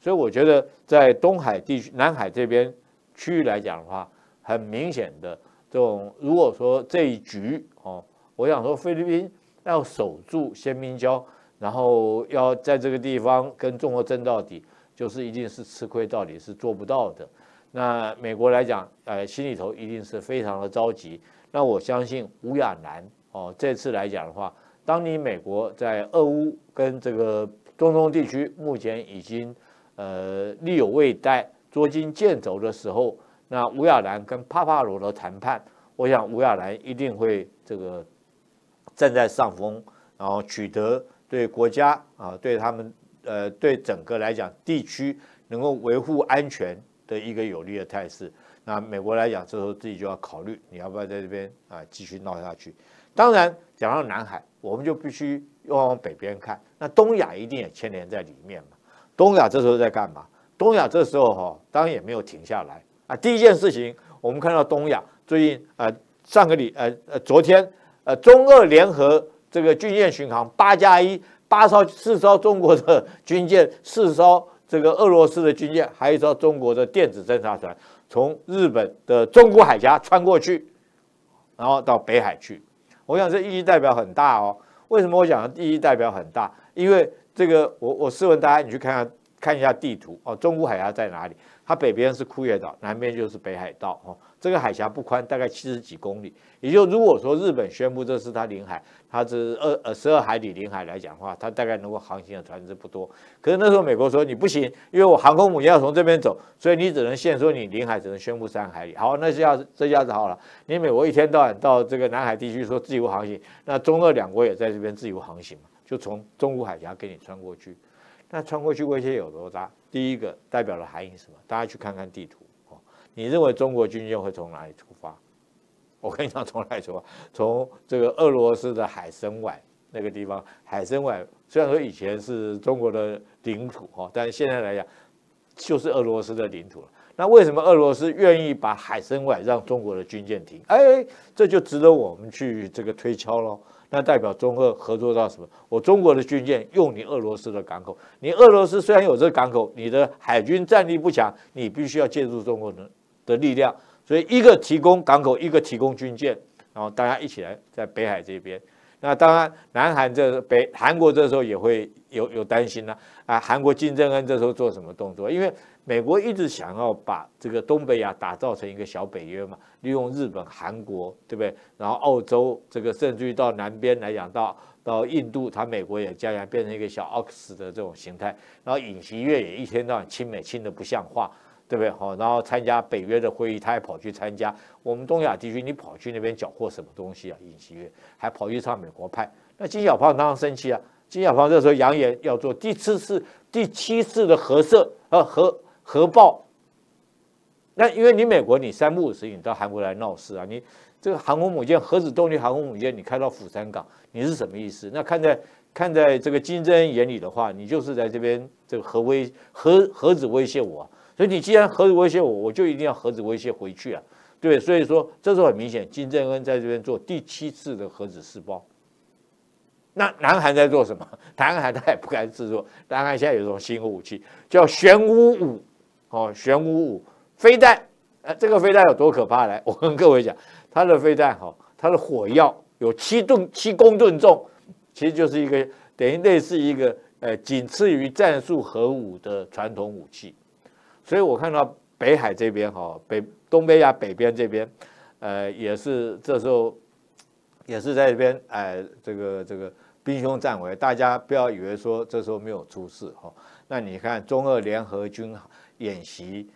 所以我觉得在东海地区、南海这边区域来讲的话，很明显的。这种如果说这一局哦，我想说菲律宾要守住仙冰礁，然后要在这个地方跟中国争到底，就是一定是吃亏到底是做不到的。那美国来讲，心里头一定是非常的着急。那我相信吴亚男哦，这次来讲的话，当你美国在俄乌跟这个中东地区目前已经力有未逮、捉襟见肘的时候。那吴亚男跟帕帕罗的谈判，我想吴亚男一定会这个站在上风，然后取得对国家啊，对他们对整个来讲地区能够维护安全的一个有利的态势。那美国来讲，这时候自己就要考虑你要不要在这边啊继续闹下去。当然，讲到南海，我们就必须要往北边看。那东亚一定也牵连在里面嘛。东亚这时候在干嘛？东亚这时候哈，当然也没有停下来。第一件事情，我们看到东亚最近昨天中俄联合这个军舰巡航8+1，4艘中国的军舰，4艘这个俄罗斯的军舰，还有1艘中国的电子侦察船，从日本的中国海峡穿过去，然后到北海去。我想这意义代表很大哦。为什么我讲意义代表很大？因为这个我试问大家，你去看一下地图哦，中国海峡在哪里？它北边是库页岛，南边就是北海道哦。这个海峡不宽，大概70几公里。也就如果说日本宣布这是它领海，它是12海里领海来讲的话，它大概能够航行的船只不多。可是那时候美国说你不行，因为我航空母舰要从这边走，所以你只能限缩你领海，只能宣布3海里。好，那这下子好了，你美国一天到晚到这个南海地区说自由航行，那中俄两国也在这边自由航行嘛，就从中国海峡给你穿过去。那穿过去威胁有多大？第一个代表的含义是什么？大家去看看地图哦。你认为中国军舰会从哪里出发？我跟你讲，从哪里出发？从这个俄罗斯的海参崴那个地方。海参崴虽然说以前是中国的领土哦，但是现在来讲就是俄罗斯的领土了。那为什么俄罗斯愿意把海参崴让中国的军舰停？哎，这就值得我们去这个推敲咯。那代表中俄合作到什么？我中国的军舰用你俄罗斯的港口，你俄罗斯虽然有这个港口，你的海军战力不强，你必须要借助中国的力量。所以一个提供港口，一个提供军舰，然后大家一起来在北海这边。那当然，韩国这时候也会有担心了啊！韩国金正恩这时候做什么动作？因为美国一直想要把这个东北亚打造成一个小北约嘛，利用日本、韩国，对不对？然后澳洲这个甚至于到南边来讲，到印度，它美国也加强变成一个小奥克斯的这种形态。然后尹锡悦也一天到晚亲美亲的不像话。对不对？好，然后参加北约的会议，他还跑去参加。我们东亚地区，你跑去那边缴获什么东西啊？尹锡悦还跑去唱美国派，那金小胖当然生气啊。金小胖这时候扬言要做第七次的核爆。那因为你美国，你三不五时你到韩国来闹事啊，你这个航空母舰核子动力航空母舰，你开到釜山港，你是什么意思？那看在这个金正恩眼里的话，你就是在这边这个核子威胁我啊。所以你既然核子威胁我，我就一定要核子威胁回去啊，对，所以说这时候很明显，金正恩在这边做第7次的核子试爆。那南韩在做什么？南韩他也不敢制作，南韩现在有一种新武器叫玄武5，哦，玄武5飞弹，这个飞弹有多可怕来？我跟各位讲，它的飞弹哈，它的火药有7公吨重，其实就是一个等于类似一个仅次于战术核武的传统武器。所以我看到北海这边哈，东北亚北边这边，也是这时候也是在这边这个兵凶战危，大家不要以为说这时候没有出事哈。那你看中俄联合军演习，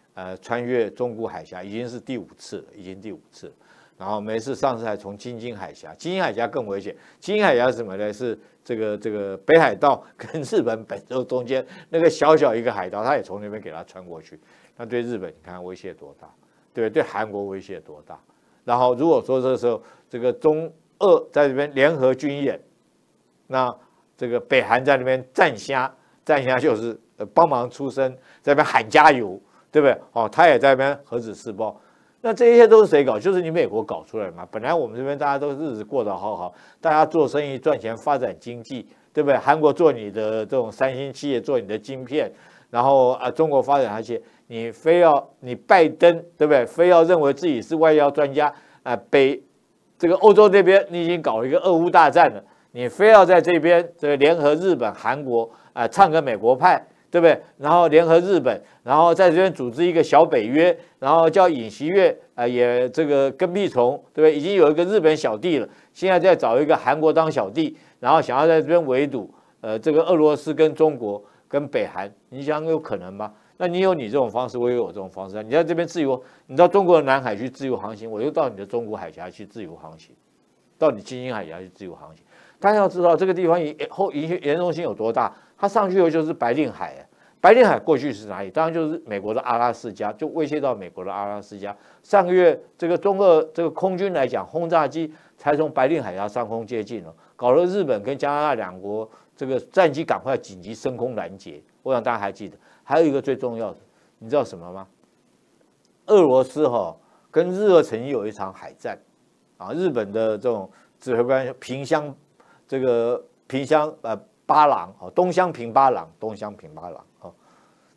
穿越中国海峡已经是第5次了，已经第5次。然后没事，上次还从金京海峡，金京海峡更危险。金京海峡是什么呢？是这个北海道跟日本本州中间那个小一个海岛，它也从那边给它穿过去。那对日本你看威胁多大，对不对？对韩国威胁多大？然后如果说这时候这个中俄在这边联合军演，那这个北韩在那边站虾就是帮忙出声，在那边喊加油，对不对？哦，他也在那边核子试爆。那这些都是谁搞？就是你美国搞出来嘛。本来我们这边大家都日子过得好好，大家做生意赚钱发展经济，对不对？韩国做你的这种3星企业，做你的晶片，然后中国发展那些，你非要你拜登，对不对？非要认为自己是外交专家啊，这个欧洲这边你已经搞一个俄乌大战了，你非要在这边这个联合日本、韩国啊，唱个美国派。对不对？然后联合日本，然后在这边组织一个小北约，然后叫尹锡悦也这个跟屁虫，对不对？已经有一个日本小弟了，现在再找一个韩国当小弟，然后想要在这边围堵这个俄罗斯跟中国跟北韩，你想有可能吗？那你有你这种方式，我也有我这种方式，你在这边自由，你到中国的南海去自由航行，我就到你的中国海峡去自由航行，到你金星海峡去自由航行。大家要知道这个地方严重性有多大，它上去后就是白令海。白令海过去是哪里？当然就是美国的阿拉斯加，就威胁到美国的阿拉斯加。上个月这个中俄这个空军来讲，轰炸机才从白令海峡上空接近了，搞了日本跟加拿大2国这个战机赶快紧急升空拦截。我想大家还记得，还有一个最重要的，你知道什么吗？俄罗斯哈跟日俄曾经有一场海战啊，日本的这种指挥官东乡平八郎啊，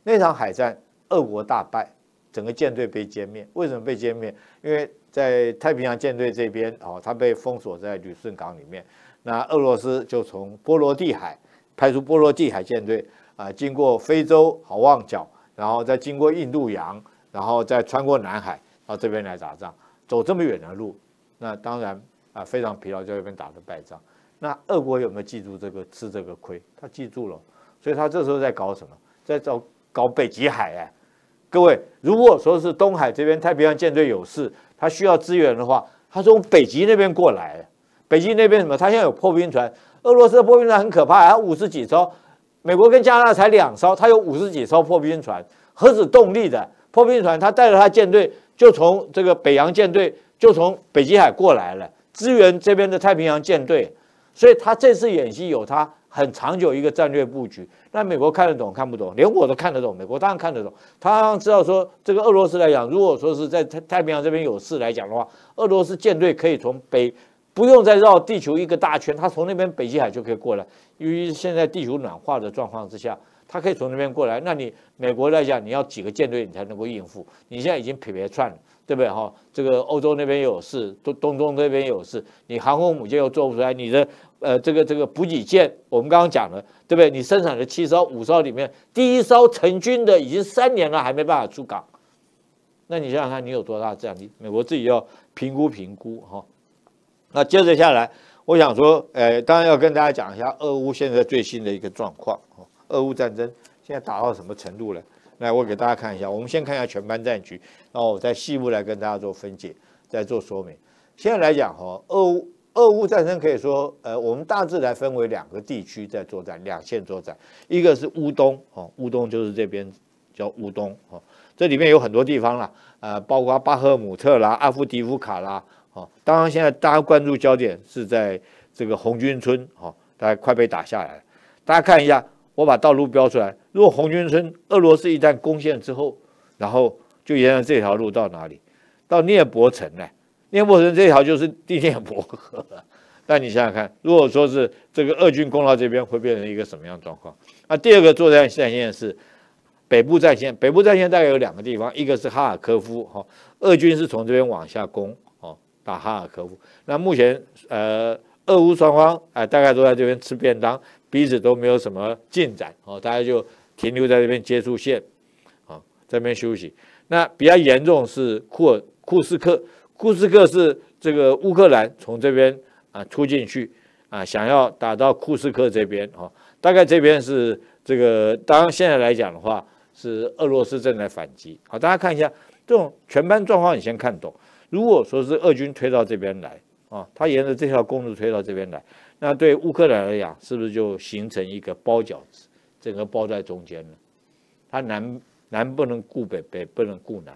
那场海战俄国大败，整个舰队被歼灭。为什么被歼灭？因为在太平洋舰队这边啊，它被封锁在旅顺港里面。那俄罗斯就从波罗的海派出波罗的海舰队啊，经过非洲好望角，然后再经过印度洋，然后再穿过南海到这边来打仗。走这么远的路，那当然啊非常疲劳，在这边打了败仗。那俄国有没有记住这个吃这个亏？他记住了，所以他这时候在搞什么？在搞北极海哎！各位，如果说是东海这边太平洋舰队有事，他需要支援的话，他从北极那边过来。北极那边什么？他现在有破冰船，俄罗斯的破冰船很可怕，他50几艘，美国跟加拿大才2艘，他有50几艘破冰船，核子动力的破冰船，他带着他舰队就从这个北洋舰队就从北极海过来了，支援这边的太平洋舰队。所以他这次演习有他很长久一个战略布局。那美国看得懂看不懂？连我都看得懂，美国当然看得懂。他知道说，这个俄罗斯来讲，如果说是在太平洋这边有事来讲的话，俄罗斯舰队可以从北。 不用再绕地球一个大圈，它从那边北极海就可以过来。由于现在地球暖化的状况之下，它可以从那边过来。那你美国来讲，你要几个舰队你才能够应付？你现在已经撇串了，对不对？哈，这个欧洲那边有事，东那边有事，你航空母舰又做不出来，你的这个补给舰，我们刚刚讲了，对不对？你生产的7艘、5艘里面，第1艘成军的已经3年了，还没办法出港。那你想想看，你有多大战力？美国自己要评估哈。 那接着下来，我想说，当然要跟大家讲一下俄乌现在最新的一个状况。俄乌战争现在打到什么程度了？来，我给大家看一下。我们先看一下全盘战局，然后我再细部来跟大家做分解，再做说明。现在来讲哈，俄乌战争可以说，我们大致来分为2个地区在作战，2线作战。一个是乌东，哦，乌东就是这边叫乌东，哦，这里面有很多地方啦，包括巴赫姆特啦、阿夫迪夫卡啦。 当然，现在大家关注焦点是在这个红军村，哈，大家快被打下来了。大家看一下，我把道路标出来。如果红军村俄罗斯一旦攻陷之后，然后就沿着这条路到哪里？到涅伯城呢？涅伯城这条就是第涅伯河了。但你想想看，如果说是这个俄军攻到这边，会变成一个什么样的状况？那第二个作战战线是北部战线，北部战线大概有2个地方，一个是哈尔科夫，哈，俄军是从这边往下攻。 打哈尔科夫，那目前俄乌双方大概都在这边吃便当，彼此都没有什么进展哦，大家就停留在这边接触线，啊，这边休息。那比较严重是库斯克，库斯克是这个乌克兰从这边啊突进去啊，想要打到库斯克这边啊，大概这边是这个，当然现在来讲的话是俄罗斯正在反击。好，大家看一下这种全盘状况，你先看懂。 如果说是俄军推到这边来啊，他沿着这条公路推到这边来，那对乌克兰来讲，是不是就形成一个包饺子，整个包在中间了？他南不能顾北，北不能顾南。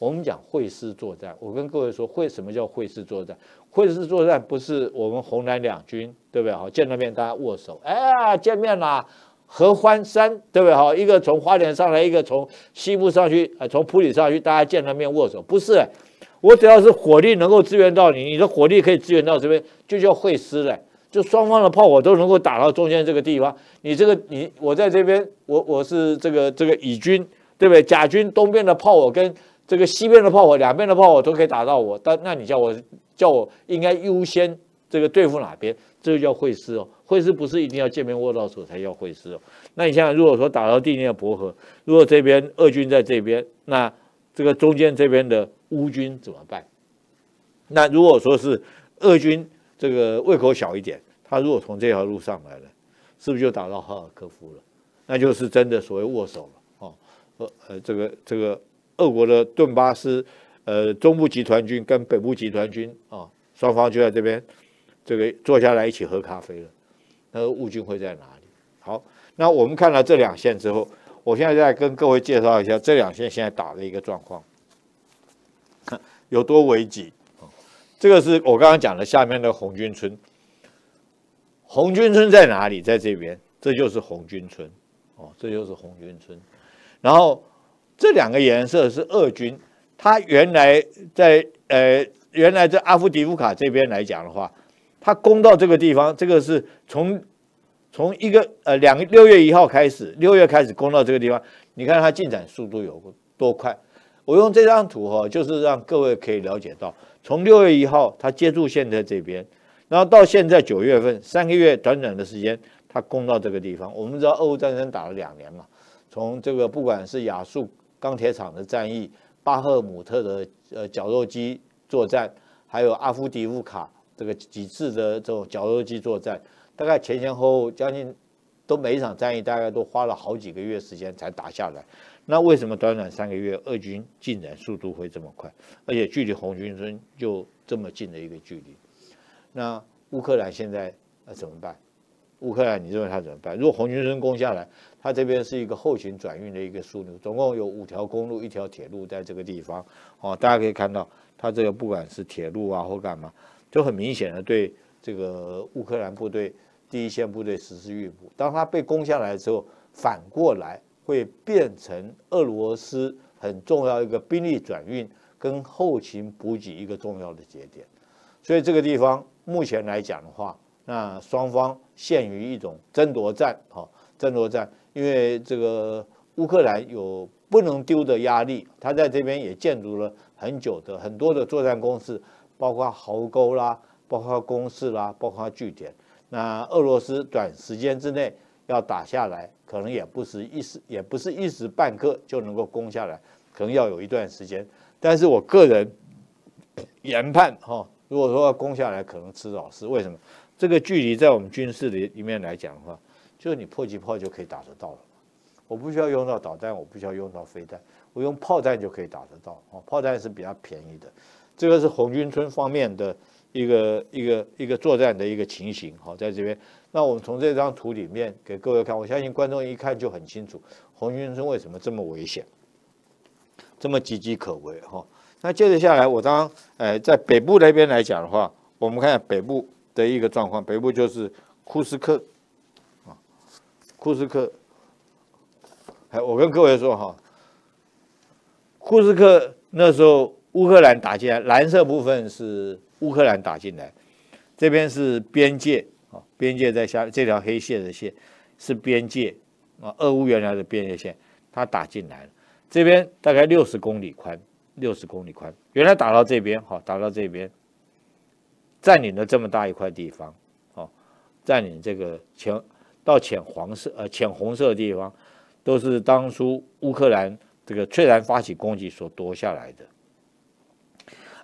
我们讲会师作战，我跟各位说，什么叫会师作战？会师作战不是我们红蓝两军对不对？好，见了面大家握手，哎呀，见面啦，合欢山对不对？好，一个从花莲上来，一个从西部上去，从埔里上去，大家见了面握手，不是、我只要是火力能够支援到你，你的火力可以支援到这边，就叫会师了。就双方的炮火都能够打到中间这个地方。你这个我在这边，我是这个乙军，对不对？甲军东边的炮火跟这个西边的炮火，两边的炮火都可以打到我。但那你叫我应该优先这个对付哪边？这就叫会师哦。会师不是一定要见面握到手才叫会师哦。那你像如果说打到地面薄荷，如果这边俄军在这边，那这个中间这边的。 乌军怎么办？那如果说是俄军这个胃口小一点，他如果从这条路上来了，是不是就打到哈尔科夫了？那就是真的所谓握手了哦。这个俄国的顿巴斯中部集团军跟北部集团军啊，双方就在这边这个坐下来一起喝咖啡了。那乌军会在哪里？好，那我们看了这2线之后，我现在再跟各位介绍一下这2线现在打的一个状况。 有多危急？这个是我刚刚讲的下面的红军村。红军村在哪里？在这边，这就是红军村哦，这就是红军村。然后这2个颜色是俄军，他原来在阿夫迪夫卡这边来讲的话，他攻到这个地方，这个是从一个6月1号开始，6月开始攻到这个地方，你看它进展速度有多快。 我用这张图哈，就是让各位可以了解到，从6月1号他接触线在这边，然后到现在9月份，3个月短短的时间，他攻到这个地方。我们知道俄乌战争打了2年嘛，从这个不管是亚速钢铁厂的战役、巴赫姆特的绞肉机作战，还有阿夫迪夫卡这个几次的这种绞肉机作战，大概前前后后将近都每一场战役大概都花了好几个月时间才打下来。 那为什么短短3个月，俄军进展速度会这么快，而且距离红军村就这么近的一个距离？那乌克兰现在怎么办？乌克兰你认为他怎么办？如果红军村攻下来，他这边是一个后勤转运的一个枢纽，总共有5条公路、1条铁路在这个地方。哦，大家可以看到，他这个不管是铁路啊或干嘛，就很明显的对这个乌克兰部队第一线部队实施预补。当它被攻下来之后，反过来会变成俄罗斯很重要一个兵力转运跟后勤补给一个重要的节点。所以这个地方目前来讲的话，那双方陷于一种争夺战，争夺战，因为这个乌克兰有不能丢的压力，他在这边也建筑了很久的很多的作战工事，包括壕沟啦，包括工事啦，包括据点。那俄罗斯短时间之内要打下来，可能也不是一时半刻就能够攻下来，可能要有一段时间。但是我个人研判哈，如果说要攻下来，可能迟早是为什么？这个距离在我们军事里面来讲的话，就是你迫击炮就可以打得到了。我不需要用到导弹，我不需要用到飞弹，我用炮弹就可以打得到。炮弹是比较便宜的。这个是红军村方面的一个作战的一个情形。好，在这边，那我们从这张图里面给各位看，我相信观众一看就很清楚，红军村为什么这么危险，这么岌岌可危哈。那接着下来，我当在北部那边来讲的话，我们看北部的一个状况，北部就是库斯克啊，库斯克。我跟各位说哈，库斯克那时候乌克兰打进来，蓝色部分是乌克兰打进来，这边是边界啊，边界在下这条黑线的线是边界啊，俄乌原来的边界线，它打进来了，这边大概60公里宽，60公里宽，原来打到这边哈，打到这边，占领了这么大一块地方，哦，占领这个浅红色的地方。都是当初乌克兰这个猝然发起攻击所夺下来的。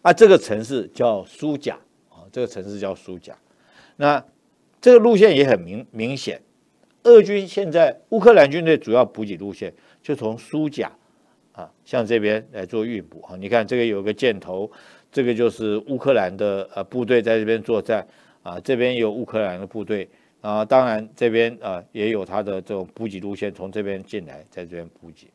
啊，这个城市叫苏贾啊，这个城市叫苏贾。那这个路线也很明显，俄军现在乌克兰军队主要补给路线就从苏贾啊向这边来做运补啊。你看这个有个箭头，这个就是乌克兰的部队在这边作战啊，这边有乌克兰的部队。啊，当然这边啊也有它的这种补给路线，从这边进来，在这边补给。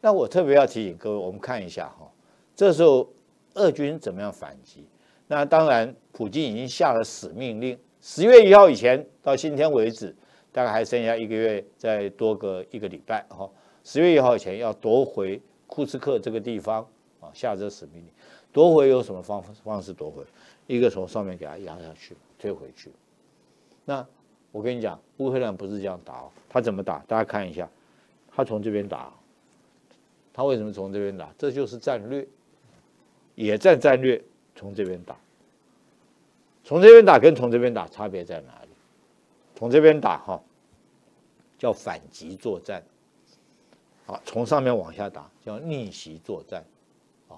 那我特别要提醒各位，我们看一下哈，这时候俄军怎么样反击？那当然，普京已经下了死命令，10月1号以前到今天为止，大概还剩下1个月，再多个1个礼拜哈。10月1号以前要夺回库斯克这个地方啊，下这死命令。夺回有什么方式夺回？一个从上面给它压下去，推回去。那我跟你讲，乌克兰不是这样打哦，他怎么打？大家看一下，他从这边打，他为什么从这边打？这就是战略，野战战略，从这边打，从这边打跟从这边打差别在哪里？从这边打哈，叫反击作战，啊，从上面往下打叫逆袭作战，啊，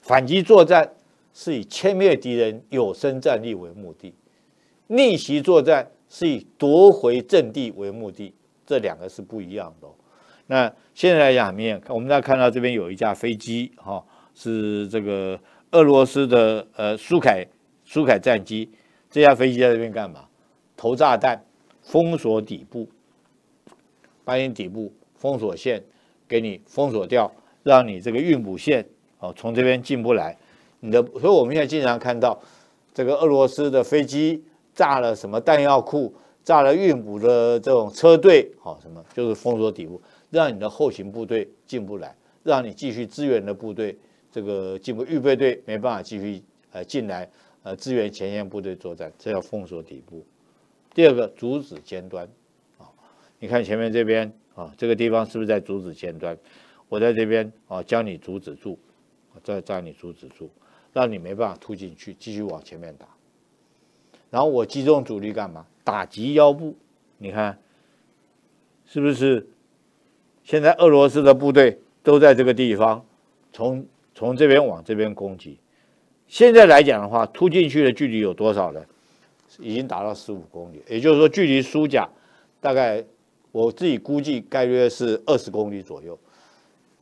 反击作战是以歼灭敌人有生战力为目的。逆袭作战是以夺回阵地为目的，这两个是不一样的哦。那现在来讲，我们再看到这边有一架飞机，哈，是这个俄罗斯的苏凯战机。这架飞机在这边干嘛？投炸弹，封锁底部，把你底部封锁线给你封锁掉，让你这个运补线哦从这边进不来。所以我们现在经常看到这个俄罗斯的飞机。炸了什么弹药库，炸了运补的这种车队，好什么就是封锁底部，让你的后勤部队进不来，让你继续支援的部队这个进步预备队没办法继续进来支援前线部队作战，这叫封锁底部。第二个阻止尖端啊，你看前面这边啊，这个地方是不是在阻止尖端？我在这边啊将你阻止住，再将你阻止住，让你没办法突进去，继续往前面打。然后我集中主力干嘛？打击腰部，你看，是不是？现在俄罗斯的部队都在这个地方，从这边往这边攻击。现在来讲的话，突进去的距离有多少呢？已经达到15公里，也就是说，距离苏甲大概我自己估计概率是20公里左右。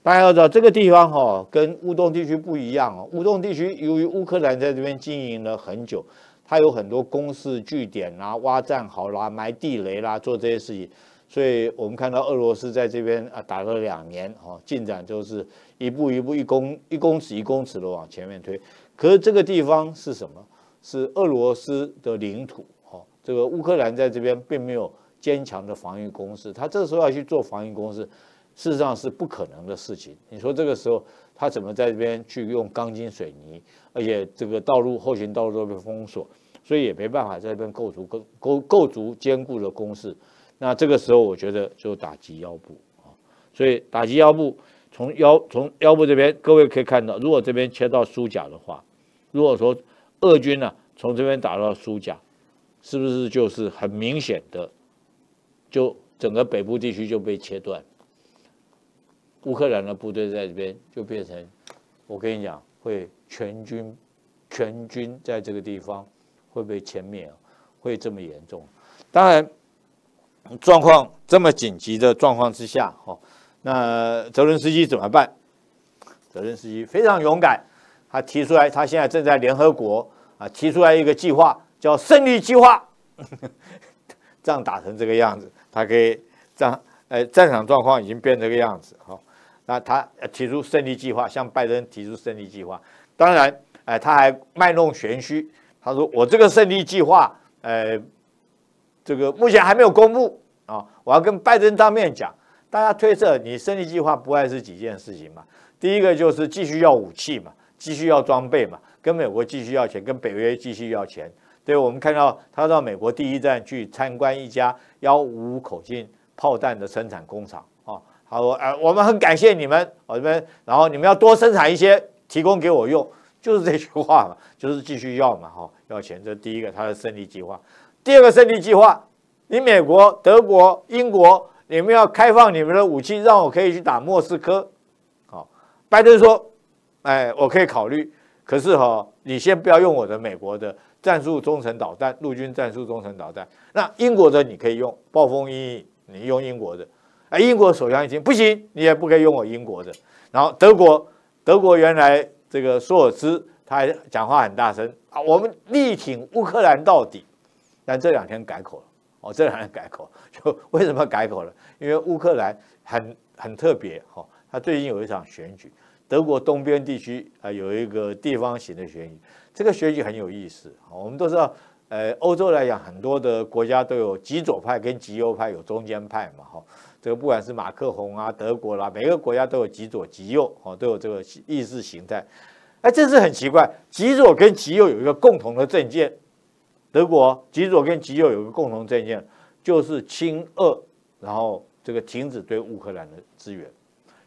大家要知道，这个地方哈跟乌东地区不一样哦。乌东地区由于乌克兰在这边经营了很久。它有很多工事据点啦、挖战壕啦、埋地雷啦，做这些事情，所以我们看到俄罗斯在这边啊打了2年，哈，进展就是一步一步、1公尺1公尺的往前面推。可是这个地方是什么？是俄罗斯的领土，哈，这个乌克兰在这边并没有坚强的防御工事，他这时候要去做防御工事，事实上是不可能的事情。你说这个时候他怎么在这边去用钢筋水泥，而且这个道路后勤道路都被封锁，所以也没办法在这边构筑坚固的工事。那这个时候我觉得就打击腰部啊，所以打击腰部从腰部这边，各位可以看到，如果这边切到苏甲的话，如果说俄军呢从这边打到苏甲，是不是就是很明显的？就整个北部地区就被切断，乌克兰的部队在这边就变成，我跟你讲，会全军在这个地方会被歼灭，会这么严重。当然，状况这么紧急的状况之下，那泽伦斯基怎么办？泽伦斯基非常勇敢，他提出来，他现在正在联合国啊提出来一个计划，叫胜利计划。仗打成这个样子，他可以战场状况已经变成这个样子哈。那他提出胜利计划，向拜登提出胜利计划。当然，他还卖弄玄虚，他说我这个胜利计划，这个目前还没有公布啊，我要跟拜登当面讲。大家推测你胜利计划不外是几件事情嘛？第一个就是继续要武器嘛，继续要装备嘛，跟美国继续要钱，跟北约继续要钱。对，我们看到他到美国第一站去参观一家155口径炮弹的生产工厂啊，他说我们很感谢你们，我们然后你们要多生产一些，提供给我用，就是这句话嘛，就是继续要嘛哈，要钱。这第一个他的胜利计划。第二个胜利计划，你美国、德国、英国，你们要开放你们的武器，让我可以去打莫斯科。好，拜登说，我可以考虑，可是你先不要用我的美国的战术中程导弹，陆军战术中程导弹，那英国的你可以用暴风翼，你用英国的，英国首相已经不行，你也不可以用我英国的。然后德国原来这个索尔兹他还讲话很大声啊，我们力挺乌克兰到底，但这两天改口了哦，这两天改口，就为什么改口了？因为乌克兰很特别哈，他最近有一场选举，德国东边地区啊有一个地方型的选举。这个选举很有意思，我们都知道，欧洲来讲，很多的国家都有极左派跟极右派，有中间派嘛，哈，这个不管是马克宏啊、德国啦，每个国家都有极左、极右，哈，都有这个意识形态。哎，这是很奇怪，极左跟极右有一个共同的政见，德国极左跟极右有一个共同政见，就是亲俄，然后这个停止对乌克兰的支援。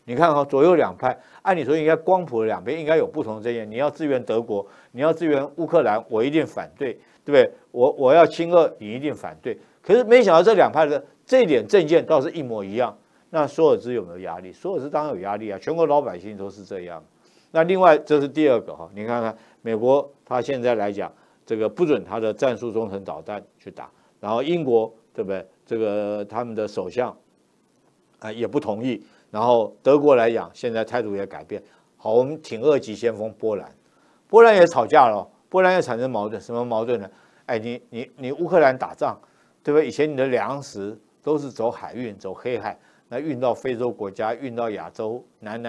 你看哈，左右两派，按理说应该光谱的两边应该有不同的政见。你要支援德国，你要支援乌克兰，我一定反对，对不对？我要亲俄，你一定反对。可是没想到这两派的这一点政见倒是一模一样。那索尔兹有没有压力？索尔兹当然有压力啊，全国老百姓都是这样。那另外这是第二个哈，你看看美国，他现在来讲，这个不准他的战术中程导弹去打，然后英国对不对？这个他们的首相啊也不同意。然后德国来讲，现在态度也改变。好，我们挺二级先锋波兰也吵架了，波兰也产生矛盾，什么矛盾呢？你乌克兰打仗，对不对？以前你的粮食都是走海运，走黑海，那运到非洲国家，运到亚洲、南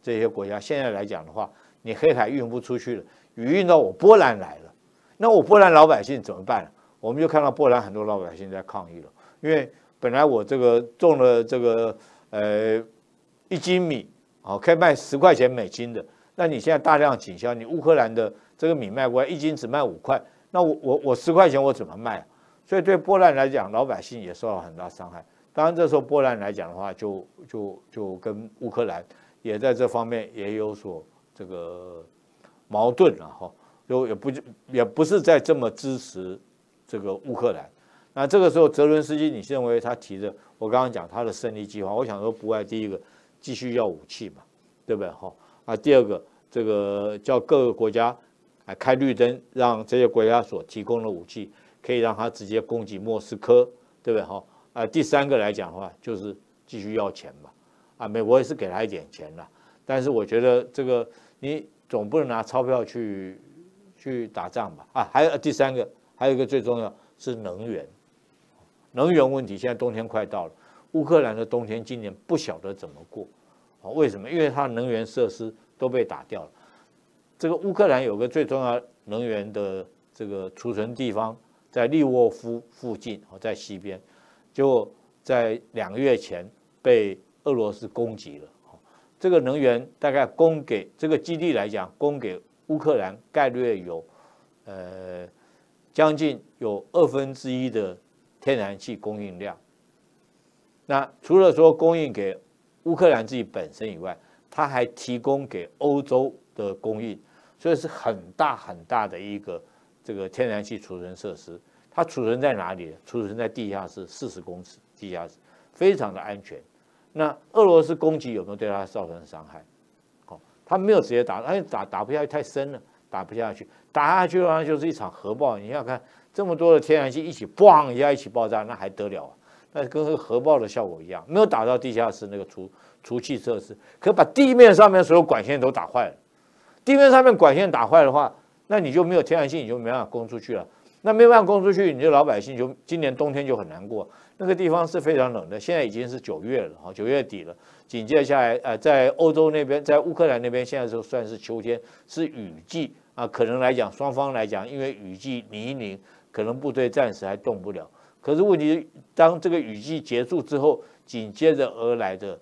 这些国家。现在来讲的话，你黑海运不出去了，鱼运到我波兰来了，那我波兰老百姓怎么办？我们就看到波兰很多老百姓在抗议了，因为本来我这个种了这个一斤米啊，可以卖10块钱美金的。那你现在大量倾销，你乌克兰的这个米卖过来，一斤只卖5块，那我10块钱我怎么卖啊？所以对波兰来讲，老百姓也受到很大伤害。当然，这时候波兰来讲的话，就跟乌克兰也在这方面也有所这个矛盾了哈，就也不是在这么支持这个乌克兰。那这个时候，泽伦斯基，你认为他提的，我刚刚讲他的胜利计划，我想说不外第一个，继续要武器嘛，对不对？啊，第二个，这个叫各个国家开绿灯，让这些国家所提供的武器可以让它直接攻击莫斯科，对不对？啊，第三个来讲的话，就是继续要钱嘛。啊，美国也是给他一点钱了，但是我觉得这个你总不能拿钞票去打仗吧？啊，还有第三个，还有一个最重要是能源问题，现在冬天快到了。乌克兰的冬天今年不晓得怎么过，为什么？因为它能源设施都被打掉了。这个乌克兰有个最重要能源的这个储存地方在利沃夫附近，在西边，结果在2个月前被俄罗斯攻击了。这个能源大概供给这个基地来讲，供给乌克兰概略有将近有1/2的天然气供应量。那除了说供应给乌克兰自己本身以外，它还提供给欧洲的供应，所以是很大很大的一个这个天然气储存设施。它储存在哪里呢？储存在地下室40公尺地下室，非常的安全。那俄罗斯攻击有没有对它造成伤害？哦，它没有直接打，哎，打不下去太深了，打不下去，打下去的话就是一场核爆。你要看这么多的天然气一起砰一下一起爆炸，那还得了啊？那跟核爆的效果一样，没有打到地下室那个储气设施，可把地面上面所有管线都打坏了。地面上面管线打坏的话，那你就没有天然气，你就没办法供出去了。那没办法供出去，你就老百姓就今年冬天就很难过。那个地方是非常冷的，现在已经是9月了，9月底了。紧接下来，在欧洲那边，在乌克兰那边，现在就算是秋天，是雨季啊。可能来讲，双方来讲，因为雨季泥泞，可能部队暂时还动不了。可是问题，当这个雨季结束之后，紧接着而来的，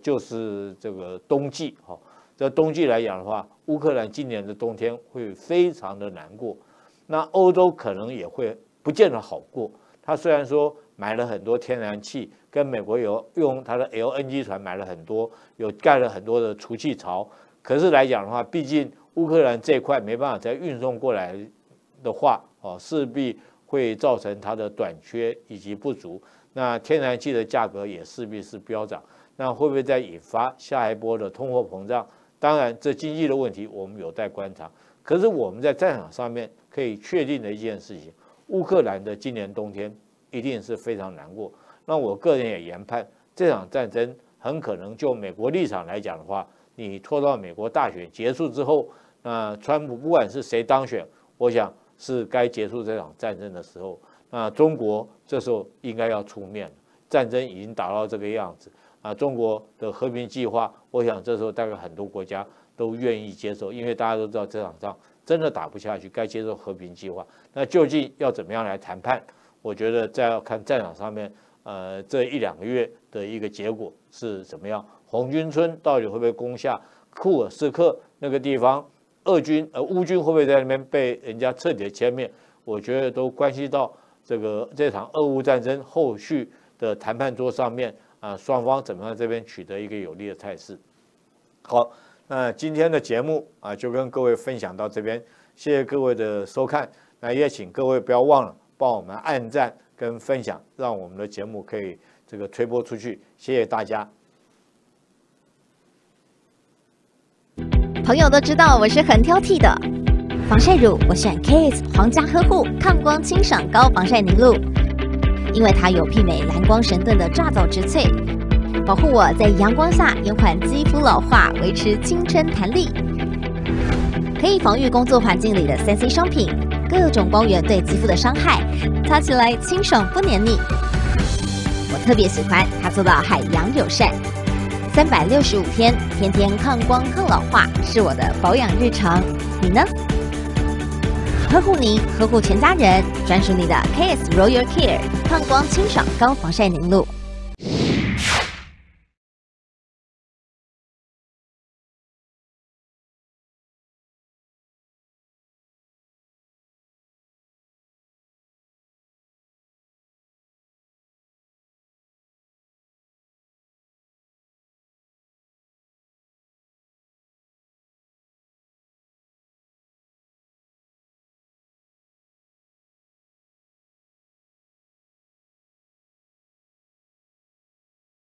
就是这个冬季。好，这冬季来讲的话，乌克兰今年的冬天会非常的难过。那欧洲可能也会不见得好过。他虽然说买了很多天然气，跟美国有用他的 LNG 船买了很多，有盖了很多的储气槽，可是来讲的话，毕竟乌克兰这块没办法再运送过来的话，势必会造成它的短缺以及不足。那天然气的价格也势必是飙涨，那会不会再引发下一波的通货膨胀？当然，这经济的问题我们有待观察。可是我们在战场上面可以确定的一件事情，乌克兰的今年冬天一定是非常难过。那我个人也研判，这场战争很可能就美国立场来讲的话，你拖到美国大选结束之后，那川普不管是谁当选，我想是该结束这场战争的时候。那中国这时候应该要出面了，战争已经打到这个样子啊，中国的和平计划，我想这时候大概很多国家都愿意接受，因为大家都知道这场仗真的打不下去，该接受和平计划。那究竟要怎么样来谈判？我觉得在要看战场上面，这1-2个月的一个结果是怎么样。红军村到底会不会攻下库尔斯克那个地方？乌军会不会在那边被人家彻底的歼灭？我觉得都关系到这场俄乌战争后续的谈判桌上面啊，双方怎么样这边取得一个有利的态势。好。那今天的节目啊，就跟各位分享到这边，谢谢各位的收看。那也请各位不要忘了帮我们按赞跟分享，让我们的节目可以这个推播出去。谢谢大家。朋友都知道我是很挑剔的，防晒乳我选 KS 皇家呵护抗光清爽高防晒凝露，因为它有媲美蓝光神盾的抓藻植萃。保护我在阳光下延缓肌肤老化，维持青春弹力，可以防御工作环境里的3C 商品各种光源对肌肤的伤害，擦起来清爽不黏腻。我特别喜欢它做到海洋友善，365天天天抗光抗老化是我的保养日常。你呢？呵护你，呵护全家人，专属你的 KS Royal Care 抗光清爽高防晒凝露。